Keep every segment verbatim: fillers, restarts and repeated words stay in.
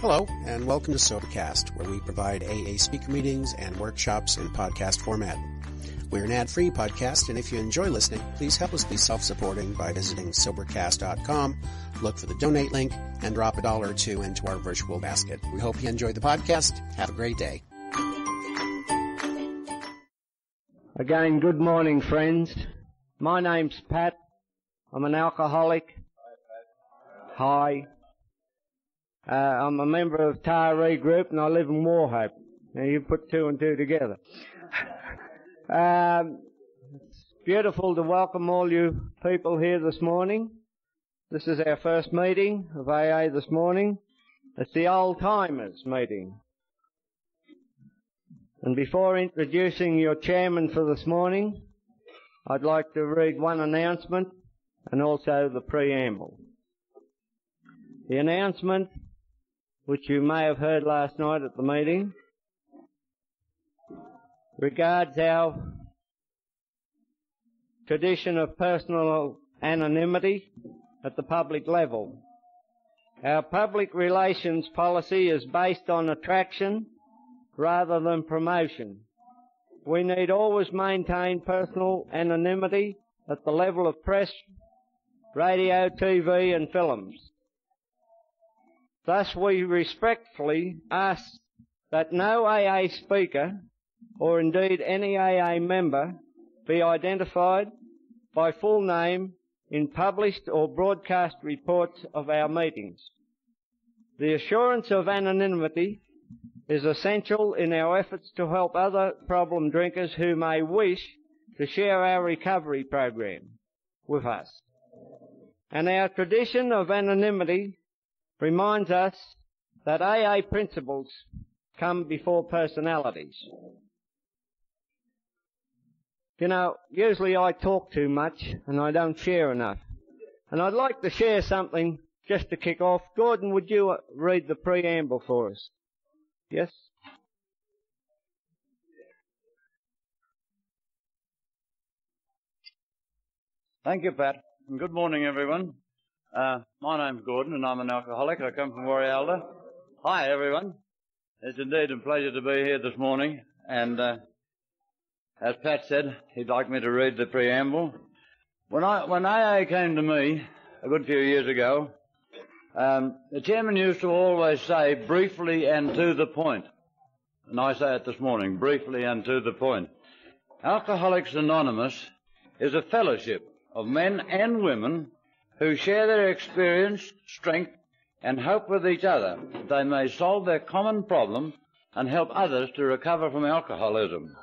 Hello, and welcome to Sobercast, where we provide A A speaker meetings and workshops in podcast format. We're an ad-free podcast, and if you enjoy listening, please help us be self-supporting by visiting Sobercast dot com, look for the donate link, and drop a dollar or two into our virtual basket. We hope you enjoy the podcast. Have a great day. Again, good morning, friends. My name's Pat. I'm an alcoholic. Hi. Uh, I'm a member of Taree Group, and I live in Warhope. Now, you put two and two together. Um, it's beautiful to welcome all you people here this morning. This is our first meeting of A A this morning. It's the Old Timers meeting. And before introducing your chairman for this morning, I'd like to read one announcement and also the preamble. The announcement, which you may have heard last night at the meeting, regards our tradition of personal anonymity at the public level. Our public relations policy is based on attraction rather than promotion. We need always maintain personal anonymity at the level of press, radio, T V and films. Thus we respectfully ask that no A A speaker or indeed any A A member be identified by full name in published or broadcast reports of our meetings. The assurance of anonymity is essential in our efforts to help other problem drinkers who may wish to share our recovery program with us. And our tradition of anonymity reminds us that A A principles come before personalities. You know, usually I talk too much and I don't share enough. And I'd like to share something just to kick off. Gordon, would you read the preamble for us? Yes? Thank you, Pat. And good morning, everyone. Uh, my name's Gordon and I'm an alcoholic. I come from Warralda. Hi, everyone. It's indeed a pleasure to be here this morning. And, uh, as Pat said, he'd like me to read the preamble. When I, when A A came to me a good few years ago, um, the chairman used to always say, briefly and to the point. And I say it this morning, briefly and to the point. Alcoholics Anonymous is a fellowship of men and women who share their experience, strength, and hope with each other. They may solve their common problem and help others to recover from alcoholism.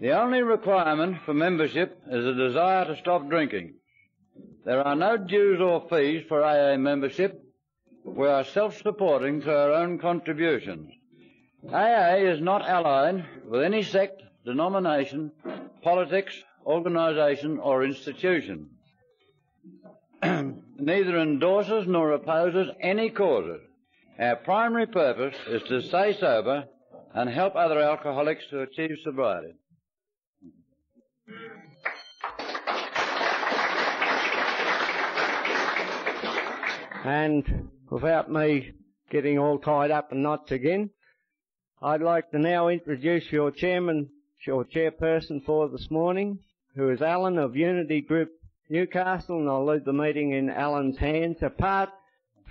The only requirement for membership is a desire to stop drinking. There are no dues or fees for A A membership. We are self-supporting through our own contributions. A A is not allied with any sect, denomination, politics, organisation or institution. Neither endorses nor opposes any causes. Our primary purpose is to stay sober and help other alcoholics to achieve sobriety. And without me getting all tied up in knots again, I'd like to now introduce your chairman, your chairperson for this morning, who is Alan of Unity Group Newcastle, and I'll leave the meeting in Alan's hands. Apart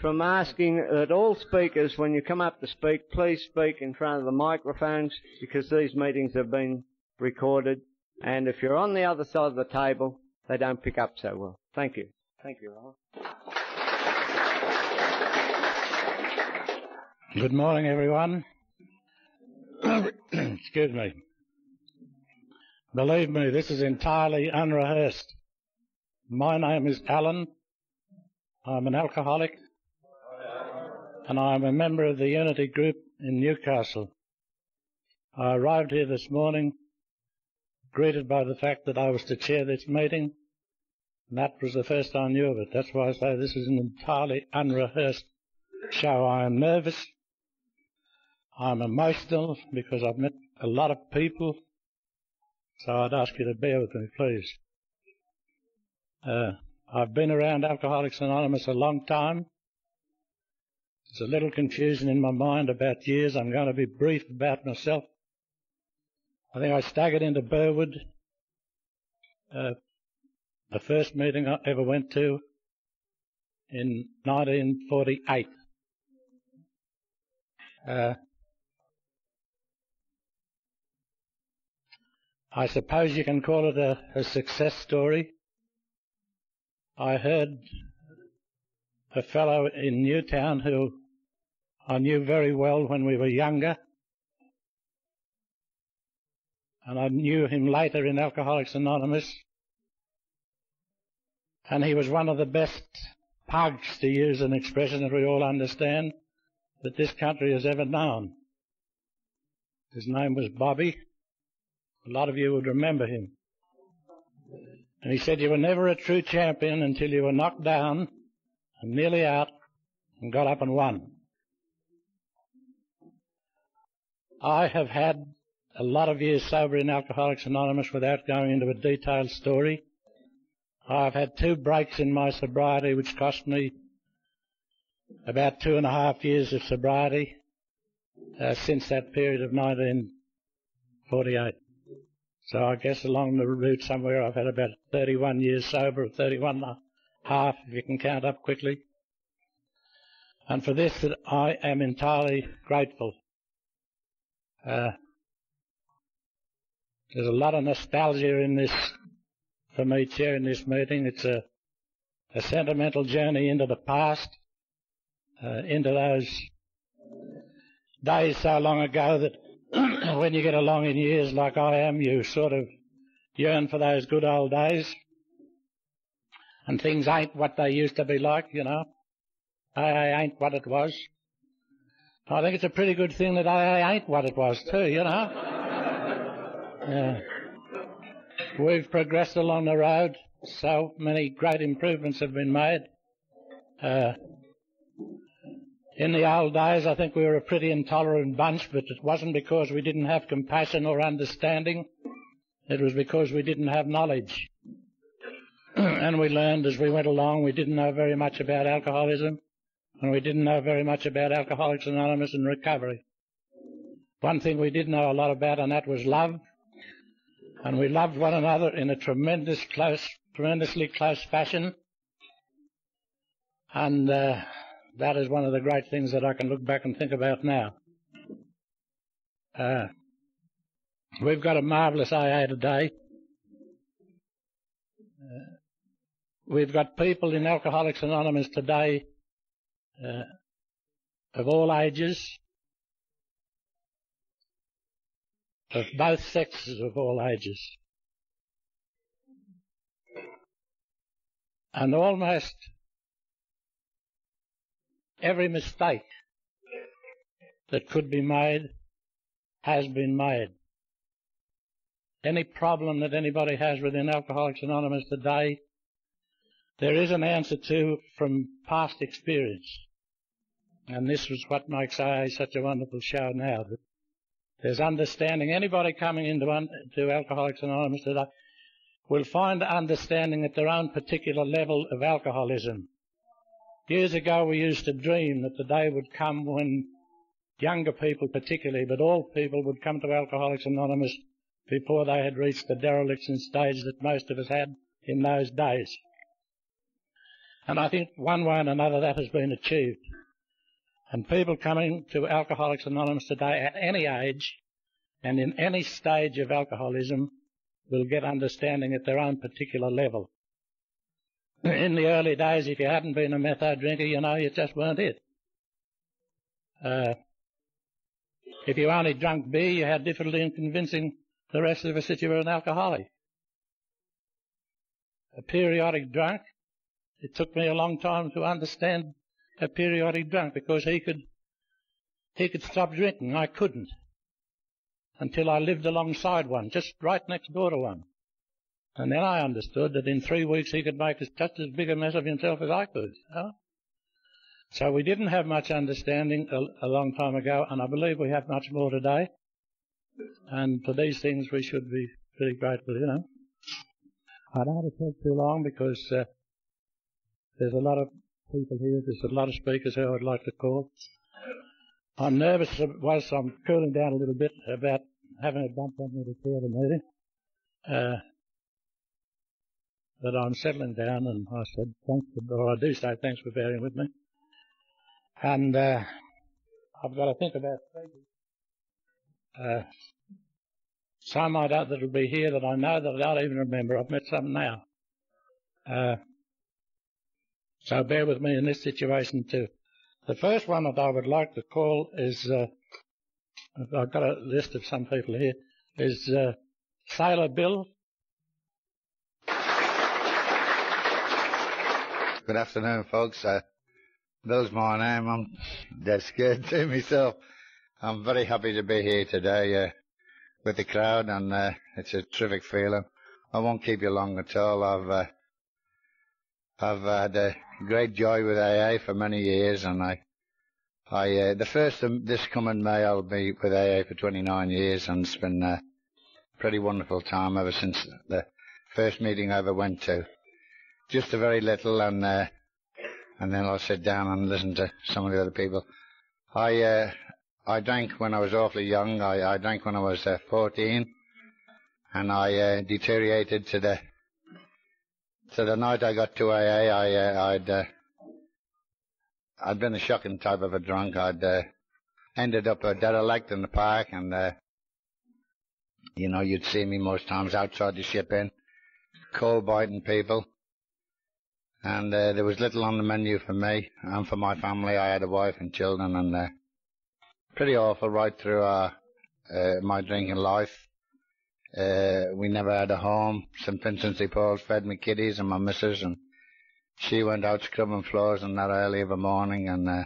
from asking that all speakers, when you come up to speak, please speak in front of the microphones, because these meetings have been recorded, and if you're on the other side of the table, they don't pick up so well. Thank you. Thank you, Alan. Good morning, everyone. Excuse me. Believe me, this is entirely unrehearsed. My name is Alan. I'm an alcoholic, and I'm a member of the Unity Group in Newcastle. I arrived here this morning, greeted by the fact that I was to chair this meeting, and that was the first I knew of it. That's why I say this is an entirely unrehearsed show. I am nervous. I'm emotional because I've met a lot of people, so I'd ask you to bear with me, please. Uh, I've been around Alcoholics Anonymous a long time, There's a little confusion in my mind about years. I'm going to be brief about myself. I think I staggered into Burwood, uh, the first meeting I ever went to in nineteen forty-eight. Uh, I suppose you can call it a, a success story. I heard a fellow in Newtown who I knew very well when we were younger, and I knew him later in Alcoholics Anonymous, and he was one of the best pugs, to use an expression that we all understand, that this country has ever known. His name was Bobby. A lot of you would remember him. And he said, you were never a true champion until you were knocked down and nearly out and got up and won. I have had a lot of years sober in Alcoholics Anonymous without going into a detailed story. I've had two breaks in my sobriety which cost me about two and a half years of sobriety uh, since that period of nineteen forty-eight. So I guess along the route somewhere I've had about thirty-one years sober, or thirty-one and a half if you can count up quickly. And for this I am entirely grateful. Uh, there's a lot of nostalgia in this, for me chairing this meeting. It's a, a sentimental journey into the past, uh, into those days so long ago that when you get along in years like I am, you sort of yearn for those good old days. And things ain't what they used to be like, you know. A A ain't what it was. I think it's a pretty good thing that A A ain't what it was too, you know. uh, we've progressed along the road. So many great improvements have been made. Uh, In the old days, I think we were a pretty intolerant bunch, but it wasn't because we didn't have compassion or understanding. It was because we didn't have knowledge. And we learned as we went along. We didn't know very much about alcoholism, and we didn't know very much about Alcoholics Anonymous and recovery. One thing we did know a lot about, and that was love. And we loved one another in a tremendous close, tremendously close fashion. And uh, that is one of the great things that I can look back and think about now. Uh, we've got a marvellous A A today. Uh, we've got people in Alcoholics Anonymous today uh, of all ages, of both sexes, of all ages. And almost every mistake that could be made has been made. Any problem that anybody has within Alcoholics Anonymous today, there is an answer to from past experience. And this is what makes A A such a wonderful show now. There's understanding. Anybody coming into un to Alcoholics Anonymous today will find understanding at their own particular level of alcoholism. Years ago we used to dream that the day would come when younger people particularly, but all people, would come to Alcoholics Anonymous before they had reached the dereliction stage that most of us had in those days. And I think one way and another that has been achieved. And people coming to Alcoholics Anonymous today at any age and in any stage of alcoholism will get understanding at their own particular level. In the early days, if you hadn't been a metho drinker, you know, you just weren't it. Uh, if you only drank beer, you had difficulty in convincing the rest of us that you were an alcoholic. A periodic drunk, it took me a long time to understand a periodic drunk, because he could, he could stop drinking. I couldn't, until I lived alongside one, just right next door to one. And then I understood that in three weeks he could make just as big a mess of himself as I could. You know? So we didn't have much understanding a, a long time ago, and I believe we have much more today. And for these things we should be pretty grateful, you know. I don't want to take too long because uh, there's a lot of people here. There's a lot of speakers here I'd like to call. I'm nervous whilst I'm cooling down a little bit about having a bump on me to call the meeting. Uh, but I'm settling down, and I said thanks, for, or I do say thanks for bearing with me. And uh, I've got to think about speakers. Uh, some I don't that will be here that I know that I don't even remember. I've met some now. Uh, so bear with me in this situation too. The first one that I would like to call is, uh, I've got a list of some people here, is uh, Sailor Bill. Good afternoon, folks. Uh, those my name, I'm dead scared to myself. I'm very happy to be here today uh, with the crowd, and uh, it's a terrific feeling. I won't keep you long at all. I've uh, I've had a great joy with A A for many years, and I, I uh, the first of this coming May I'll be with A A for twenty-nine years, and it's been a pretty wonderful time ever since the first meeting I ever went to. Just a very little, and uh, and then I'll sit down and listen to some of the other people. I. Uh, I drank when I was awfully young. I, I drank when I was uh, fourteen, and I uh, deteriorated to the to the night I got to A A. I uh, I'd uh, I'd been a shocking type of a drunk. I'd uh, ended up a derelict in the park, and uh, you know, you'd see me most times outside the Ship Inn, coal biting people, and uh, there was little on the menu for me and for my family. I had a wife and children, and. Uh, Pretty awful right through our, uh, my drinking life. Uh, we never had a home. Saint Vincent de Paul fed me kiddies and my missus, and she went out scrubbing floors in that early of a morning, and uh,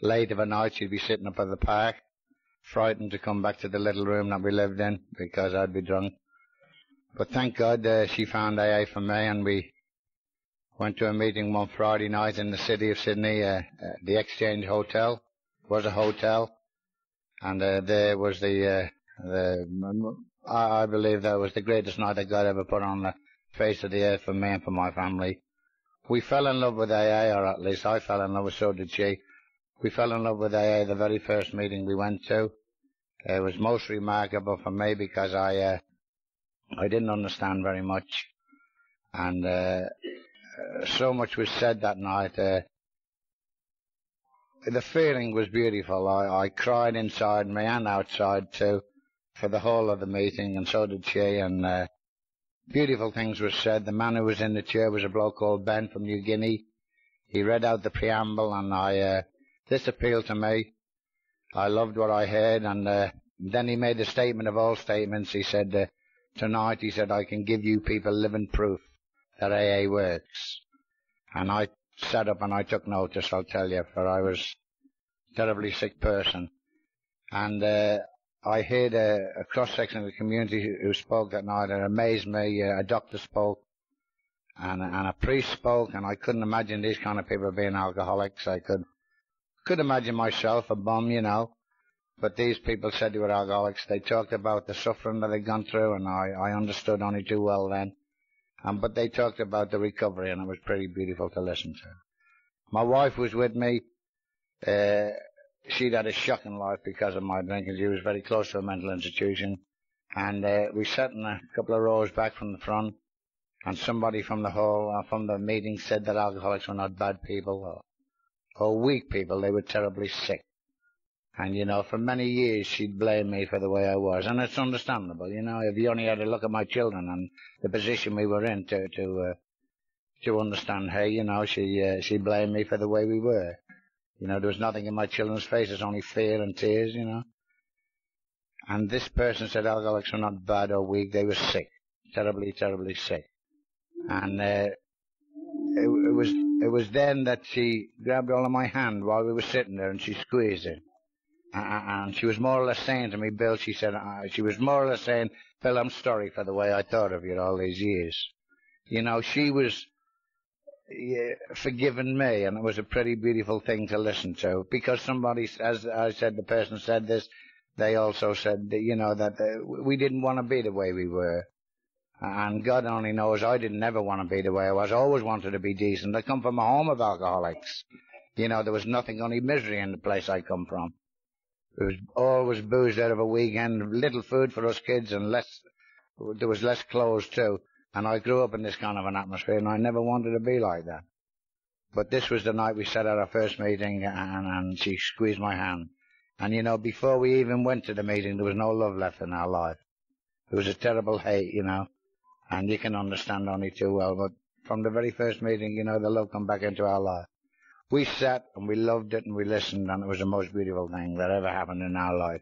late of a night she'd be sitting up at the park, frightened to come back to the little room that we lived in because I'd be drunk. But thank God uh, she found A A for me, and we went to a meeting one Friday night in the city of Sydney, uh, at the Exchange Hotel. Was a hotel, and uh, there was the, uh, the I, I believe that was the greatest night that God ever put on the face of the earth for me and for my family. We fell in love with A A, or at least I fell in love, so did she. We fell in love with A A the very first meeting we went to. It was most remarkable for me because I uh, I didn't understand very much, and uh, so much was said that night. Uh, The feeling was beautiful. I, I cried inside me and outside too for the whole of the meeting, and so did she. And uh, beautiful things were said. The man who was in the chair was a bloke called Ben from New Guinea. He read out the preamble, and I uh, this appealed to me. I loved what I heard, and uh, then he made a statement of all statements. He said, uh, tonight, he said, I can give you people living proof that A A works. And I sat up and I took notice, I'll tell you, for I was a terribly sick person. And uh, I heard a, a cross-section of the community who spoke that night, and it amazed me. Uh, a doctor spoke, and, and a priest spoke, and I couldn't imagine these kind of people being alcoholics. I could could imagine myself, a bum, you know, but these people said they were alcoholics. They talked about the suffering that they'd gone through, and I, I understood only too well then. Um, but they talked about the recovery, and it was pretty beautiful to listen to. My wife was with me. Uh, she'd had a shocking life because of my drinking. She was very close to a mental institution. And uh, we sat in a couple of rows back from the front, and somebody from the hall, uh, from the meeting, said that alcoholics were not bad people or, or weak people. They were terribly sick. And, you know, for many years she'd blame me for the way I was. And it's understandable, you know, if you only had a look at my children and the position we were in to to, uh, to understand her, you know, she uh, she blamed me for the way we were. You know, there was nothing in my children's faces, only fear and tears, you know. And this person said alcoholics were not bad or weak, they were sick, terribly, terribly sick. And uh, it, it was it was then that she grabbed all of my hand while we were sitting there, and she squeezed it. And she was more or less saying to me, Bill, she said, uh, she was more or less saying, Bill, I'm sorry for the way I thought of you all these years. You know, she was yeah, forgiving me, and it was a pretty beautiful thing to listen to. Because somebody, as I said, the person said this, they also said, that, you know, that uh, we didn't want to be the way we were. And God only knows I didn't ever want to be the way I was. I always wanted to be decent. I come from a home of alcoholics. You know, there was nothing, only misery in the place I come from. It was always booze out of a weekend, little food for us kids, and less, there was less clothes too. And I grew up in this kind of an atmosphere, and I never wanted to be like that. But this was the night we sat at our first meeting, and, and she squeezed my hand. And, you know, before we even went to the meeting, there was no love left in our life. It was a terrible hate, you know. And you can understand only too well, but from the very first meeting, you know, the love come back into our life. We sat and we loved it and we listened, and it was the most beautiful thing that ever happened in our life.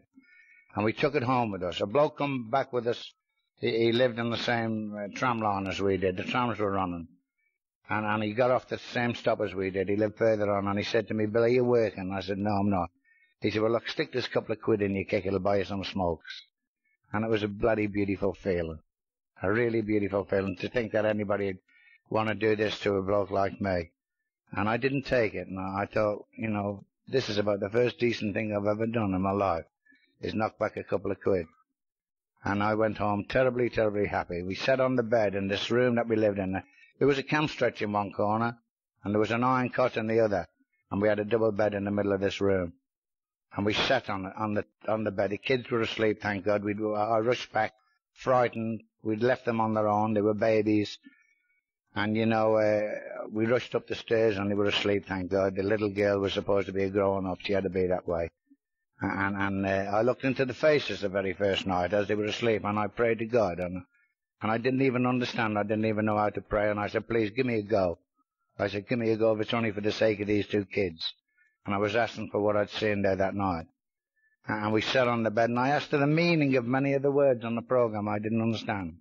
And we took it home with us. A bloke come back with us. He, he lived on the same uh, tram line as we did. The trams were running. And, and he got off the same stop as we did. He lived further on, and he said to me, "Bill, are you working?" I said, "No, I'm not." He said, "Well, look, stick this couple of quid in your kick. It'll buy you some smokes." And it was a bloody beautiful feeling. A really beautiful feeling to think that anybody would want to do this to a bloke like me. And I didn't take it, and I thought, you know, this is about the first decent thing I've ever done in my life, is knock back a couple of quid. And I went home terribly, terribly happy. We sat on the bed in this room that we lived in. There was a camp stretch in one corner, and there was an iron cot in the other, and we had a double bed in the middle of this room. And we sat on the, on the, on the bed. The kids were asleep, thank God. We'd, I rushed back, frightened. We'd left them on their own. They were babies. And, you know, uh, we rushed up the stairs and they were asleep, thank God. The little girl was supposed to be a grown-up. She had to be that way. And, and uh, I looked into the faces the very first night as they were asleep, and I prayed to God. And, and I didn't even understand. I didn't even know how to pray. And I said, "Please, give me a go." I said, "Give me a go if it's only for the sake of these two kids." And I was asking for what I'd seen there that night. And we sat on the bed, and I asked her the meaning of many of the words on the program I didn't understand.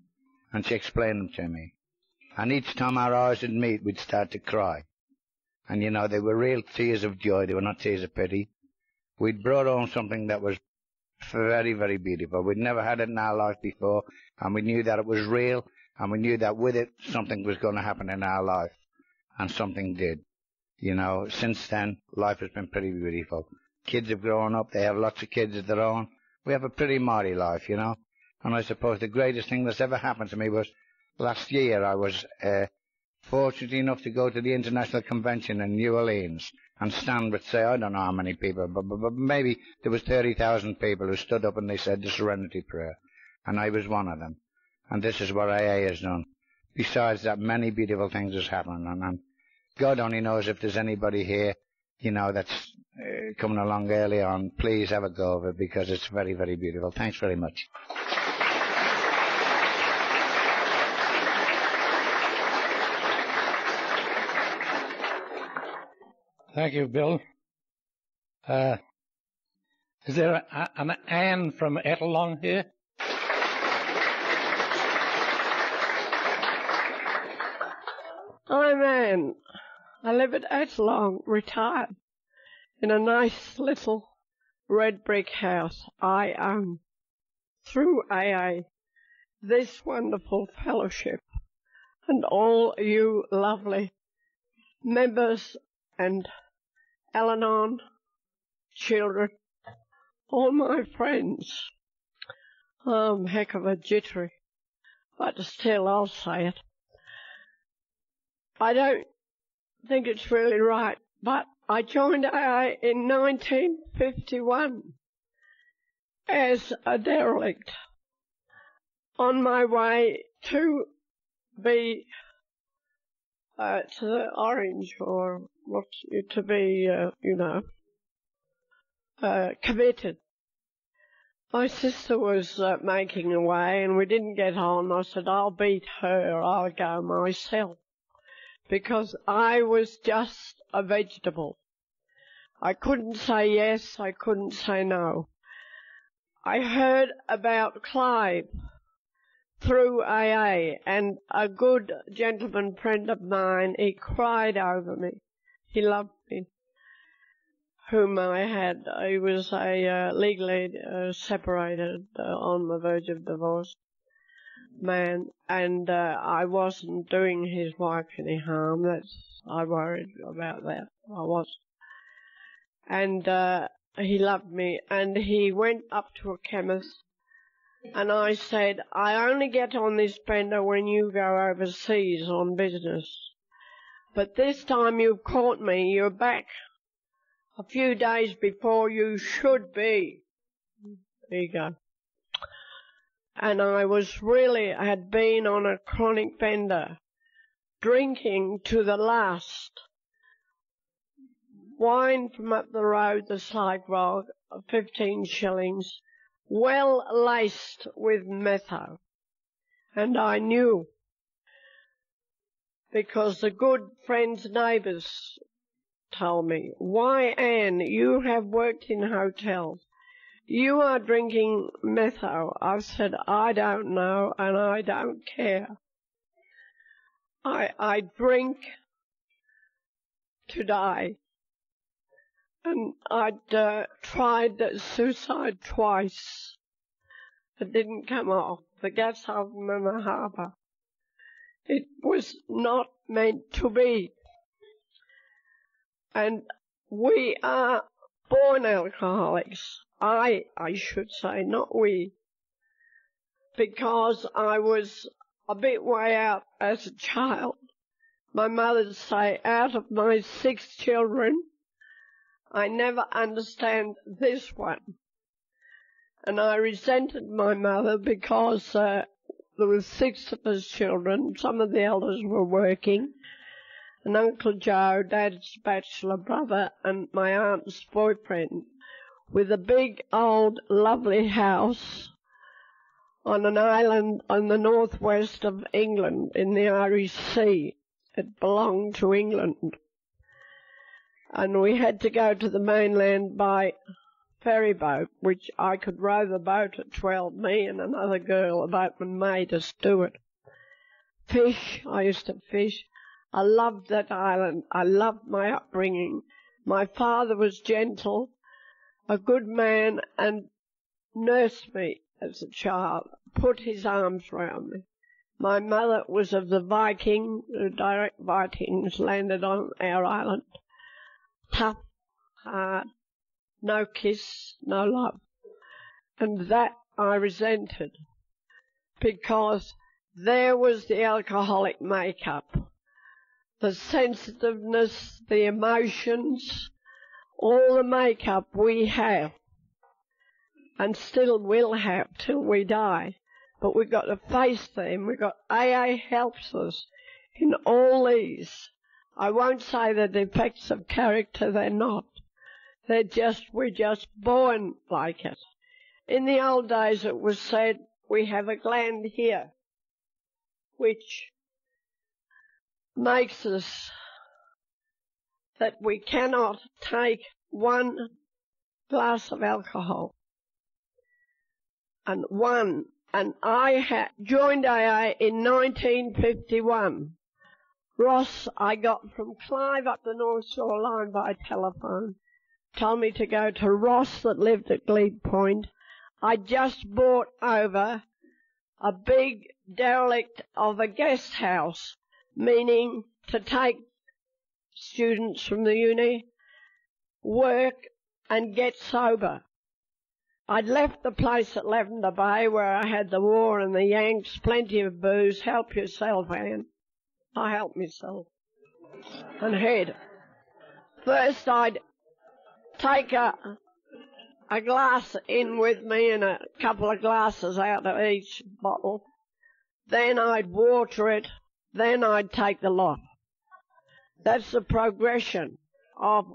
And she explained them to me. And each time our eyes would meet, we'd start to cry. And, you know, they were real tears of joy. They were not tears of pity. We'd brought home something that was very, very beautiful. We'd never had it in our life before, and we knew that it was real, and we knew that with it, something was going to happen in our life. And something did. You know, since then, life has been pretty beautiful. Kids have grown up. They have lots of kids of their own. We have a pretty mighty life, you know. And I suppose the greatest thing that's ever happened to me was last year, I was uh, fortunate enough to go to the International Convention in New Orleans and stand with, say, I don't know how many people, but, but, but maybe there was thirty thousand people who stood up and they said the Serenity Prayer, and I was one of them. And this is what A A has done. Besides that, many beautiful things has happened, and, and God only knows if there's anybody here, you know, that's uh, coming along early on. Please have a go of it, because it's very, very beautiful. Thanks very much. Thank you, Bill. Uh, is there a, a, an Anne from Etalong here? I'm Anne. I live at Etalong, retired, in a nice little red brick house I own through A A, this wonderful fellowship, and all you lovely members and al-anon children, all my friends. I'm heck of a jittery, but still I'll say it. I don't think it's really right, but I joined A A in nineteen fifty-one as a derelict on my way to be uh, to the Orange, or what, to be, uh, you know, uh, committed. My sister was uh, making away, and we didn't get on. I said, "I'll beat her, I'll go myself," because I was just a vegetable. I couldn't say yes, I couldn't say no. I heard about Clive through A A, and a good gentleman friend of mine, he cried over me. He loved me, whom I had. He was a uh, legally uh, separated, uh, on the verge of divorce man, and uh, I wasn't doing his wife any harm. That's, I worried about that. I was. And uh, he loved me, and he went up to a chemist And I said, I only get on this bender when you go overseas on business. But this time you've caught me. You're back a few days before you should be. There you go. And I was really, had been on a chronic bender, drinking to the last. Wine from up the road, the slide grog, fifteen shillings, well laced with metho. And I knew, because the good friends' neighbours told me, why, Anne, you have worked in hotels. You are drinking metho. I said, I don't know and I don't care. I, I drink today. And I'd uh, tried suicide twice. It didn't come off. The gas oven in the harbour. It was not meant to be. And we are born alcoholics. I, I should say, not we. Because I was a bit way out as a child. My mother'd say, out of my six children, I never understand this one. And I resented my mother because uh, there were six of us children. Some of the elders were working. And Uncle Joe, Dad's bachelor brother, and my aunt's boyfriend, with a big, old, lovely house on an island on the northwest of England in the Irish Sea. It belonged to England. And we had to go to the mainland by ferry boat, which I could row the boat at twelve, me and another girl, a boatman made us do it. Fish, I used to fish. I loved that island. I loved my upbringing. My father was gentle, a good man, and nursed me as a child, put his arms round me. My mother was of the Viking, the direct Vikings landed on our island. Tough, hard, no kiss, no love. And that I resented, because there was the alcoholic makeup, the sensitiveness, the emotions, all the makeup we have and still will have till we die. But we've got to face them. We've got A A helps us in all these. I won't say they're defects of character, they're not. They're just, we're just born like it. In the old days it was said, we have a gland here, which makes us that we cannot take one glass of alcohol. And one, and I had joined A A in nineteen fifty-one. Ross, I got from Clive up the North Shore line by telephone, told me to go to Ross that lived at Glebe Point. I just bought over a big derelict of a guest house, meaning to take students from the uni, work and get sober. I'd left the place at Lavender Bay where I had the war and the Yanks, plenty of booze, help yourself, Anne. I helped myself and had. First I'd take a, a glass in with me and a couple of glasses out of each bottle. Then I'd water it. Then I'd take the lot. That's the progression of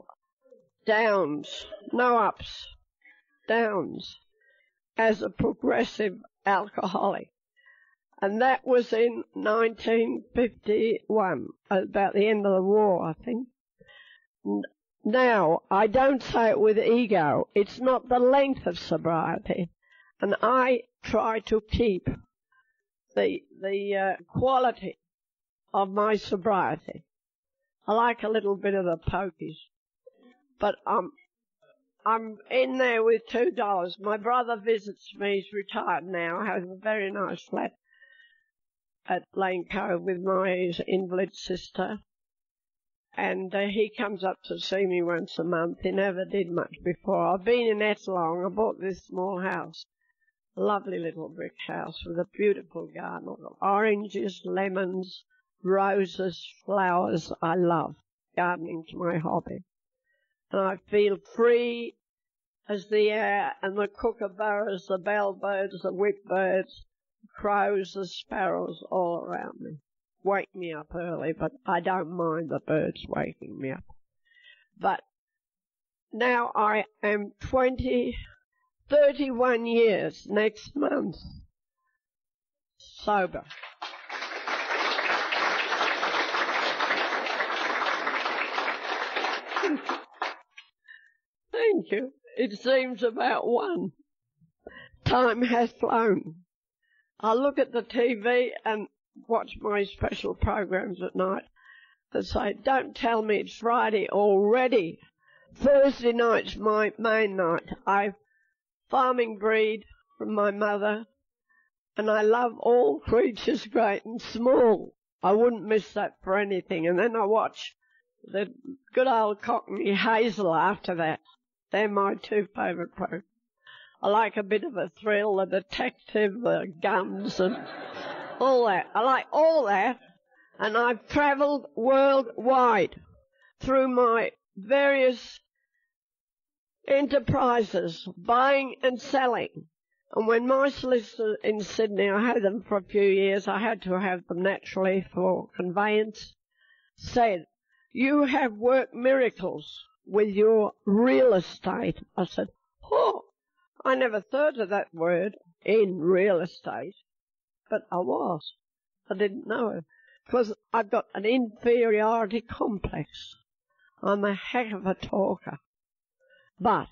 downs, no ups, downs, as a progressive alcoholic. And that was in nineteen fifty-one, about the end of the war, I think. Now, I don't say it with ego. It's not the length of sobriety. And I try to keep the the uh, quality of my sobriety. I like a little bit of the pokies. But um, I'm in there with two dollars. My brother visits me. He's retired now. Has a very nice flat at Lane Cove with my invalid sister, and uh, he comes up to see me once a month. He never did much before. I've been in Etalong. I bought this small house lovely little brick house with a beautiful garden of oranges, lemons, roses, flowers. I love gardening's my hobby. And I feel free as the air and the kookaburras, the bellbirds, the whipbirds, the crows, the sparrows all around me. Wake me up early, but I don't mind the birds waking me up. But now I am twenty, thirty-one years next month sober. Thank you. It seems about one. Time has flown. I look at the T V and watch my special programs at night and say, don't tell me it's Friday already. Thursday night's my main night. I farming breed from my mother, and I love all creatures great and small. I wouldn't miss that for anything. And then I watch the good old Cockney Hazel after that. They're my two favourite programs. I like a bit of a thrill, the detective, the guns, and all that. I like all that, and I've travelled worldwide through my various enterprises, buying and selling. And when my solicitor in Sydney, I had them for a few years, I had to have them naturally for conveyance, said, you have worked miracles with your real estate. I said, oh, I never thought of that word in real estate, but I was. I didn't know it because I've got an inferiority complex. I'm a heck of a talker. But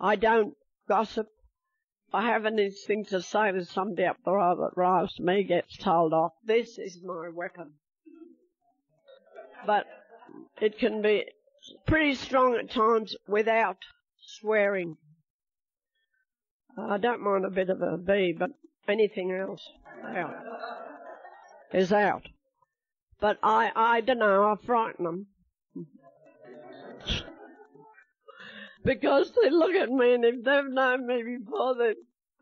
I don't gossip. I have an instinct to say to somebody up the road that riles me, gets told off. This is my weapon. But it can be pretty strong at times without swearing. I don't mind a bit of a bee, but anything else out is out. But I, I don't know, I frighten them. Because they look at me, and if they've known me before, they,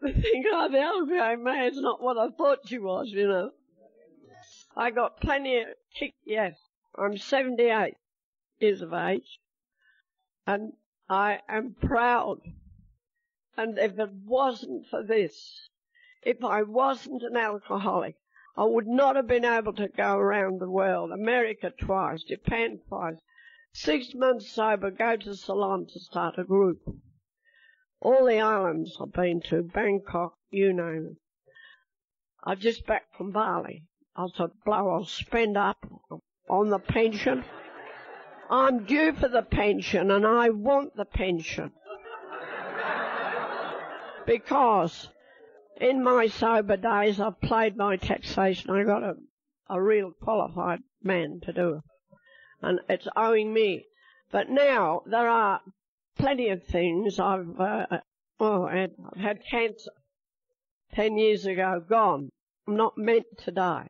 they think, oh, the old grey man's not what I thought she was, you know. I got plenty of kick, yes. I'm seventy-eight years of age, and I am proud. And if it wasn't for this, if I wasn't an alcoholic, I would not have been able to go around the world, America twice, Japan twice. Six months sober, go to Ceylon to start a group. All the islands I've been to, Bangkok, you name it. I'm just back from Bali. I thought, blow, I'll spend up on the pension. I'm due for the pension and I want the pension. Because in my sober days, I've played my taxation. I got a, a real qualified man to do it. And it's owing me. But now there are plenty of things. I've uh, oh, I've had cancer ten years ago, gone. I'm not meant to die.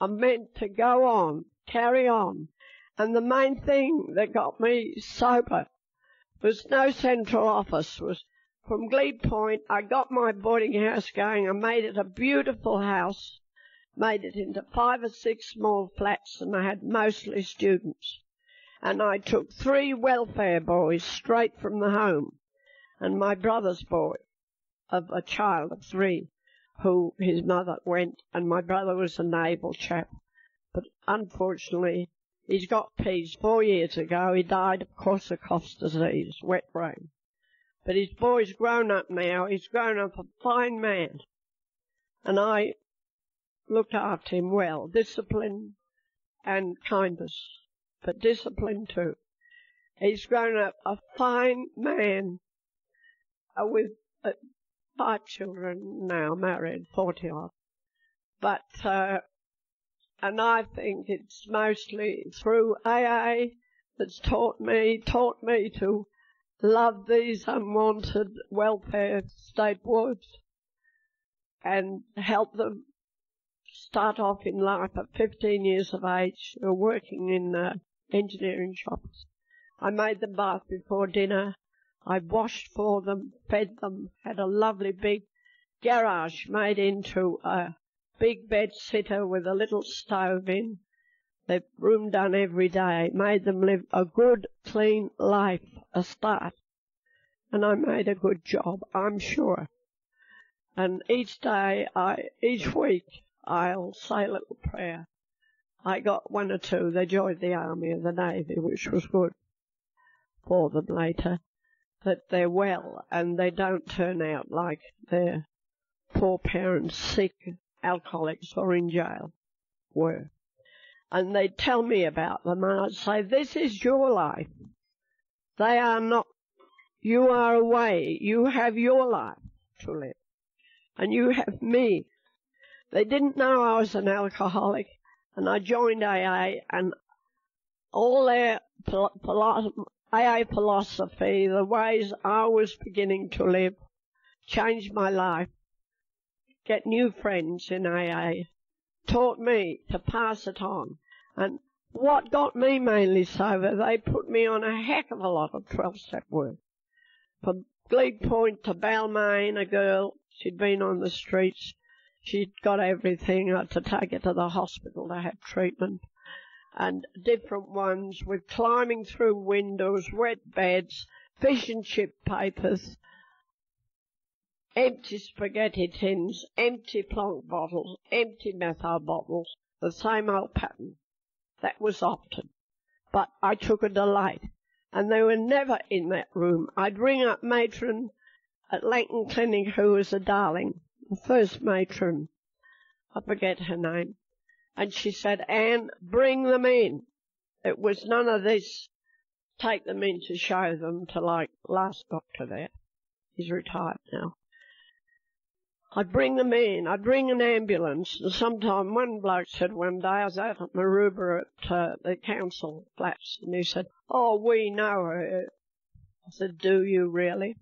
I'm meant to go on, carry on. And the main thing that got me sober was no central office. Was from Glebe Point, I got my boarding house going. I made it a beautiful house. Made it into five or six small flats, and I had mostly students. And I took three welfare boys straight from the home, and my brother's boy, of a child of three, who his mother went, and my brother was an able chap. But unfortunately, he's got peas four years ago. He died, of Korsakoff's disease, wet brain. But his boy's grown up now. He's grown up a fine man. And I looked after him well, discipline and kindness, but discipline too. He's grown up a fine man uh, with uh, five children now, married, forty odd. But, uh, and I think it's mostly through A A that's taught me, taught me to love these unwanted welfare state wards and help them start off in life at fifteen years of age, working in uh, engineering shops. I made them bath before dinner. I washed for them, fed them, had a lovely big garage made into a big bed-sitter with a little stove in. The room done every day. It made them live a good, clean life, a start. And I made a good job, I'm sure. And each day, I, each week, I'll say a little prayer. I got one or two. They joined the Army and the Navy, which was good for them later, that they're well and they don't turn out like their poor parents, sick alcoholics or in jail, were. And they'd tell me about them, and I'd say, this is your life. They are not. You are away. You have your life to live. And you have me. They didn't know I was an alcoholic. And I joined A A, and all their A A philosophy, the ways I was beginning to live, changed my life, get new friends in A A, taught me to pass it on. And what got me mainly sober, they put me on a heck of a lot of twelve-step work. From Glebe Point to Balmain, a girl, she'd been on the streets. She'd got everything. I had to take her to the hospital to have treatment. And different ones with climbing through windows, wet beds, fish and chip papers, empty spaghetti tins, empty plonk bottles, empty methyl bottles, the same old pattern. That was often. But I took a delight. And they were never in that room. I'd ring up matron at Langton Clinic, who was a darling. The first matron, I forget her name, and she said, Anne, bring them in. It was none of this, take them in to show them to like last doctor there. He's retired now. I'd bring them in. I'd bring an ambulance. And sometime one bloke said one day, I was out at Maroubra at uh, the council flats, and he said, oh, we know her. I said, do you really?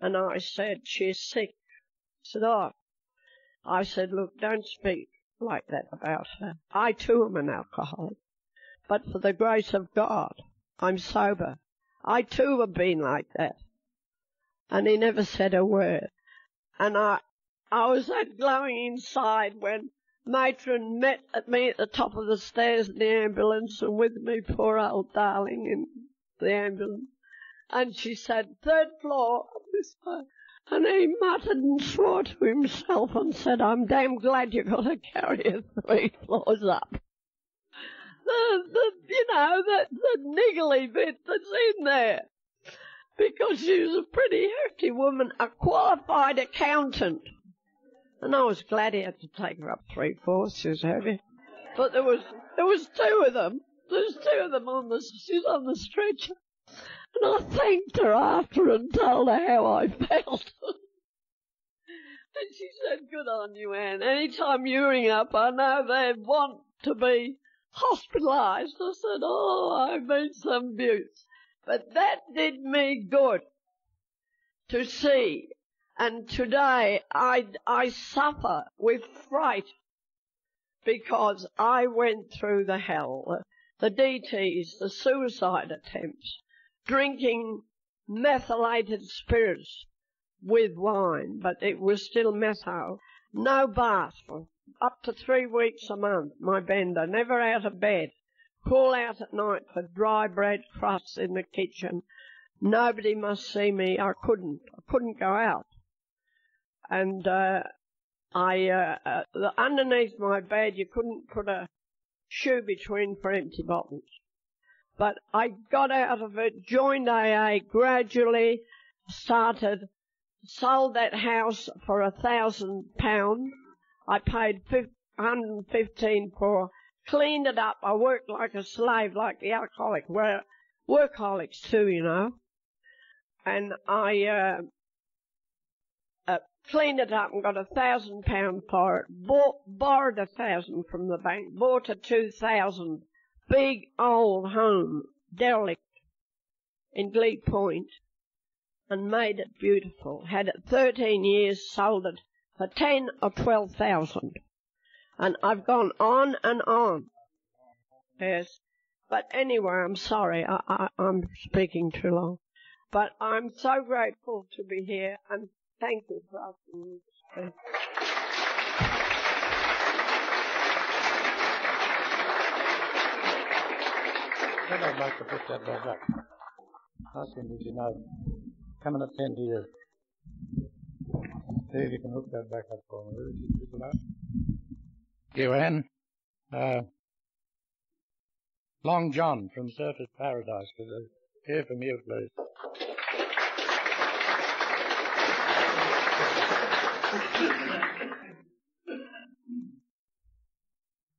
And I said, she's sick. Said, oh. I said, look, don't speak like that about her. I, too, am an alcoholic. But for the grace of God, I'm sober. I, too, have been like that. And he never said a word. And I I was that glowing inside when matron met at me at the top of the stairs in the ambulance, and with me, poor old darling, in the ambulance. And she said, third floor of this place. And he muttered and swore to himself and said, I'm damn glad you got to carry it three floors up. The, the you know, the, the niggly bit that's in there. Because she was a pretty hefty woman, a qualified accountant. And I was glad he had to take her up three floors, she was heavy. But there was, there was two of them. There's two of them on the, she's on the stretcher. And I thanked her after and told her how I felt. And she said, good on you, Anne. Any time you ring up, I know they want to be hospitalised. I said, oh, I've been some beauts. But that did me good to see. And today I, I suffer with fright because I went through the hell, the D Ts, the suicide attempts, drinking methylated spirits with wine, but it was still methyl. No bath for up to three weeks a month, my bender, never out of bed. Call out at night for dry bread crusts in the kitchen. Nobody must see me. I couldn't. I couldn't go out. And uh, I, uh, uh, the, underneath my bed, you couldn't put a shoe between for empty bottles. But I got out of it, joined A A gradually, started, sold that house for a thousand pounds. I paid one hundred fifteen for, cleaned it up. I worked like a slave, like the alcoholic, where workaholics too, you know. And I uh, uh, cleaned it up and got a thousand pounds for it. Bought, borrowed a thousand from the bank. Bought a two thousand. Big old home, derelict, in Glebe Point, and made it beautiful. Had it thirteen years, sold it for ten or twelve thousand. And I've gone on and on. Yes. But anyway, I'm sorry, I, I, I'm speaking too long. But I'm so grateful to be here, and Thank you for asking me. I don't like to put that back up. I think, as you know, coming up ten years. See if you can hook that back up for me. Joanne, uh, Long John from Surface Paradise, could I hear from you, please?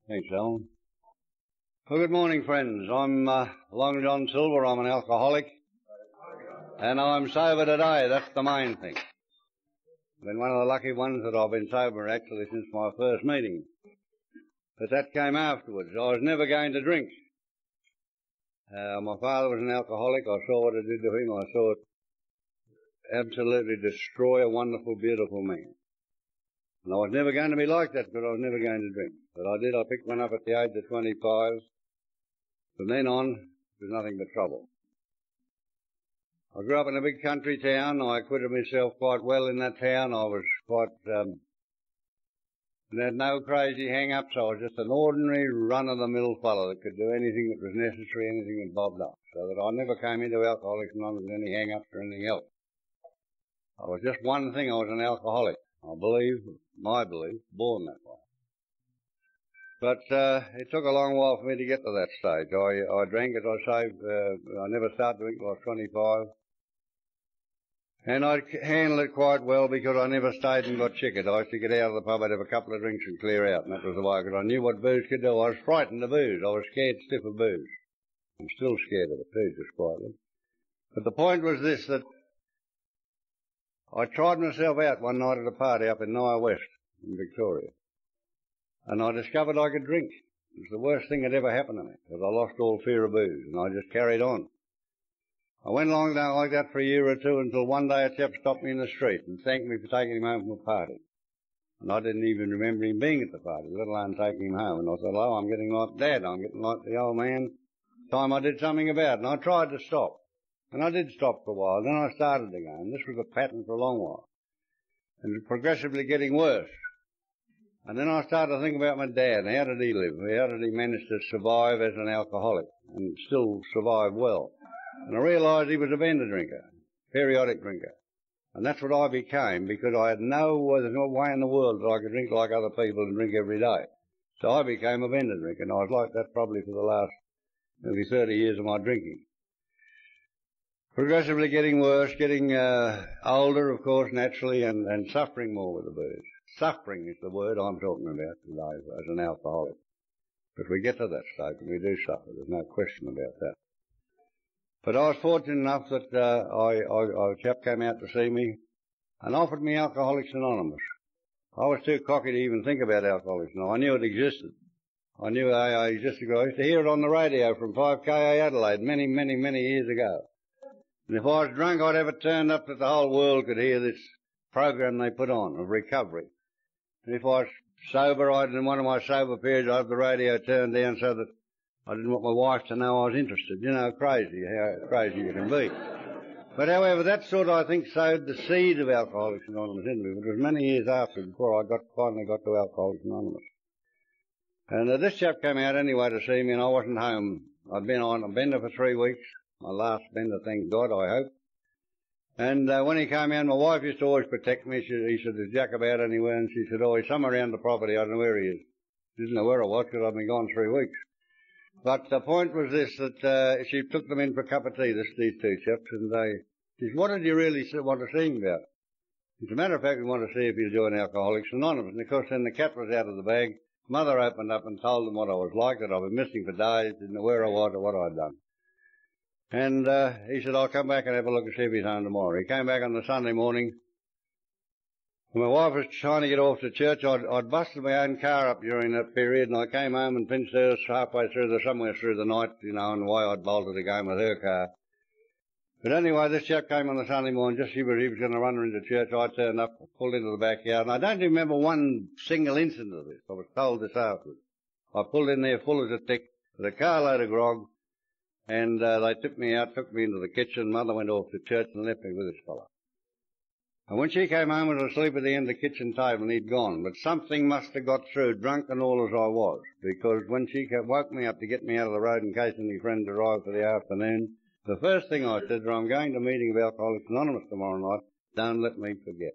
Thanks, Alan. Well, good morning, friends. I'm uh, Long John Silver. I'm an alcoholic. And I'm sober today. That's the main thing. I've been one of the lucky ones that I've been sober, actually, since my first meeting. But that came afterwards. I was never going to drink. Uh, my father was an alcoholic. I saw what it did to him. I saw it absolutely destroy a wonderful, beautiful man. And I was never going to be like that, because I was never going to drink. But I did. I picked one up at the age of twenty-five. From then on, it was nothing but trouble. I grew up in a big country town. I acquitted myself quite well in that town. I was quite... Um, and had no crazy hang-ups. I was just an ordinary, run-of-the-mill fellow that could do anything that was necessary, anything that bobbed up. So that I never came into Alcoholics Anonymous with any hang-ups or anything else. I was just one thing. I was an alcoholic. I believe, my belief, born that way. But uh, it took a long while for me to get to that stage. I, I drank, as I say, uh, I never started drinking till I was twenty-five. And I handled it quite well, because I never stayed and got chickened. I used to get out of the pub, I'd have a couple of drinks and clear out, and that was the way, because I knew what booze could do. I was frightened of booze. I was scared stiff of booze. I'm still scared of it, too, just quietly. But the point was this, that I tried myself out one night at a party up in Nye West in Victoria, and I discovered I could drink. It was the worst thing that ever happened to me, because I lost all fear of booze, and I just carried on. I went along down like that for a year or two, until one day a chap stopped me in the street and thanked me for taking him home from a party. And I didn't even remember him being at the party, let alone taking him home. And I said, oh, I'm getting like Dad, I'm getting like the old man. Time I did something about it, and I tried to stop. And I did stop for a while, then I started again. This was a pattern for a long while. And it was progressively getting worse. And then I started to think about my dad. How did he live? How did he manage to survive as an alcoholic and still survive well? And I realised he was a bender drinker, periodic drinker. And that's what I became, because I had no way in the world that I could drink like other people and drink every day. So I became a bender drinker, and I was like that probably for the last maybe thirty years of my drinking. Progressively getting worse, getting uh, older, of course, naturally, and, and suffering more with the booze. Suffering is the word I'm talking about today as an alcoholic. But we get to that stage and we do suffer, there's no question about that. But I was fortunate enough that uh, I, I, a chap came out to see me and offered me Alcoholics Anonymous. I was too cocky to even think about Alcoholics Anonymous. I knew it existed. I knew A A existed. I used to hear it on the radio from five K A Adelaide many, many, many years ago. And if I was drunk, I'd have it turned up that the whole world could hear this program they put on of recovery. And if I was sober, I'd, in one of my sober periods, I'd have the radio turned down so that I didn't want my wife to know I was interested. You know, crazy, how crazy you can be. But however, that sort of, I think, sowed the seed of Alcoholics Anonymous in me. It was many years after, before I got, finally got to Alcoholics Anonymous. And uh, this chap came out anyway to see me, and I wasn't home. I'd been on a bender for three weeks. My last bender, thank God, I hope. And uh, when he came out, my wife used to always protect me. She, he said, is Jack about anywhere? And she said, oh, he's somewhere around the property. I don't know where he is. She didn't know where I was, because I'd been gone three weeks. But the point was this, that uh, she took them in for a cup of tea, this, these two chaps, and they... She said, what did you really want to see him about? As a matter of fact, we want to see if you join Alcoholics Anonymous. And, of course, then the cat was out of the bag. Mother opened up and told them what I was like, that I'd been missing for days, didn't know where I was or what I'd done. And uh, he said, I'll come back and have a look and see if he's home tomorrow. He came back on the Sunday morning. When my wife was trying to get off to church, I'd, I'd busted my own car up during that period, and I came home and pinched hers halfway through the, somewhere through the night, you know, and the way I'd bolted again with her car. But anyway, this chap came on the Sunday morning, just as he was, he was going to run her into church, I turned up, pulled into the backyard, and I don't remember one single incident of this. I was told this afterwards. I pulled in there full as a tick, with a carload of grog, and uh, they tipped me out, took me into the kitchen. Mother went off to church and left me with this fellow. And when she came home, I was asleep at the end of the kitchen table and he'd gone. But something must have got through, drunk and all as I was, because when she woke me up to get me out of the road in case any friend arrived for the afternoon, the first thing I said was, I'm going to a meeting of Alcoholics Anonymous tomorrow night. Don't let me forget.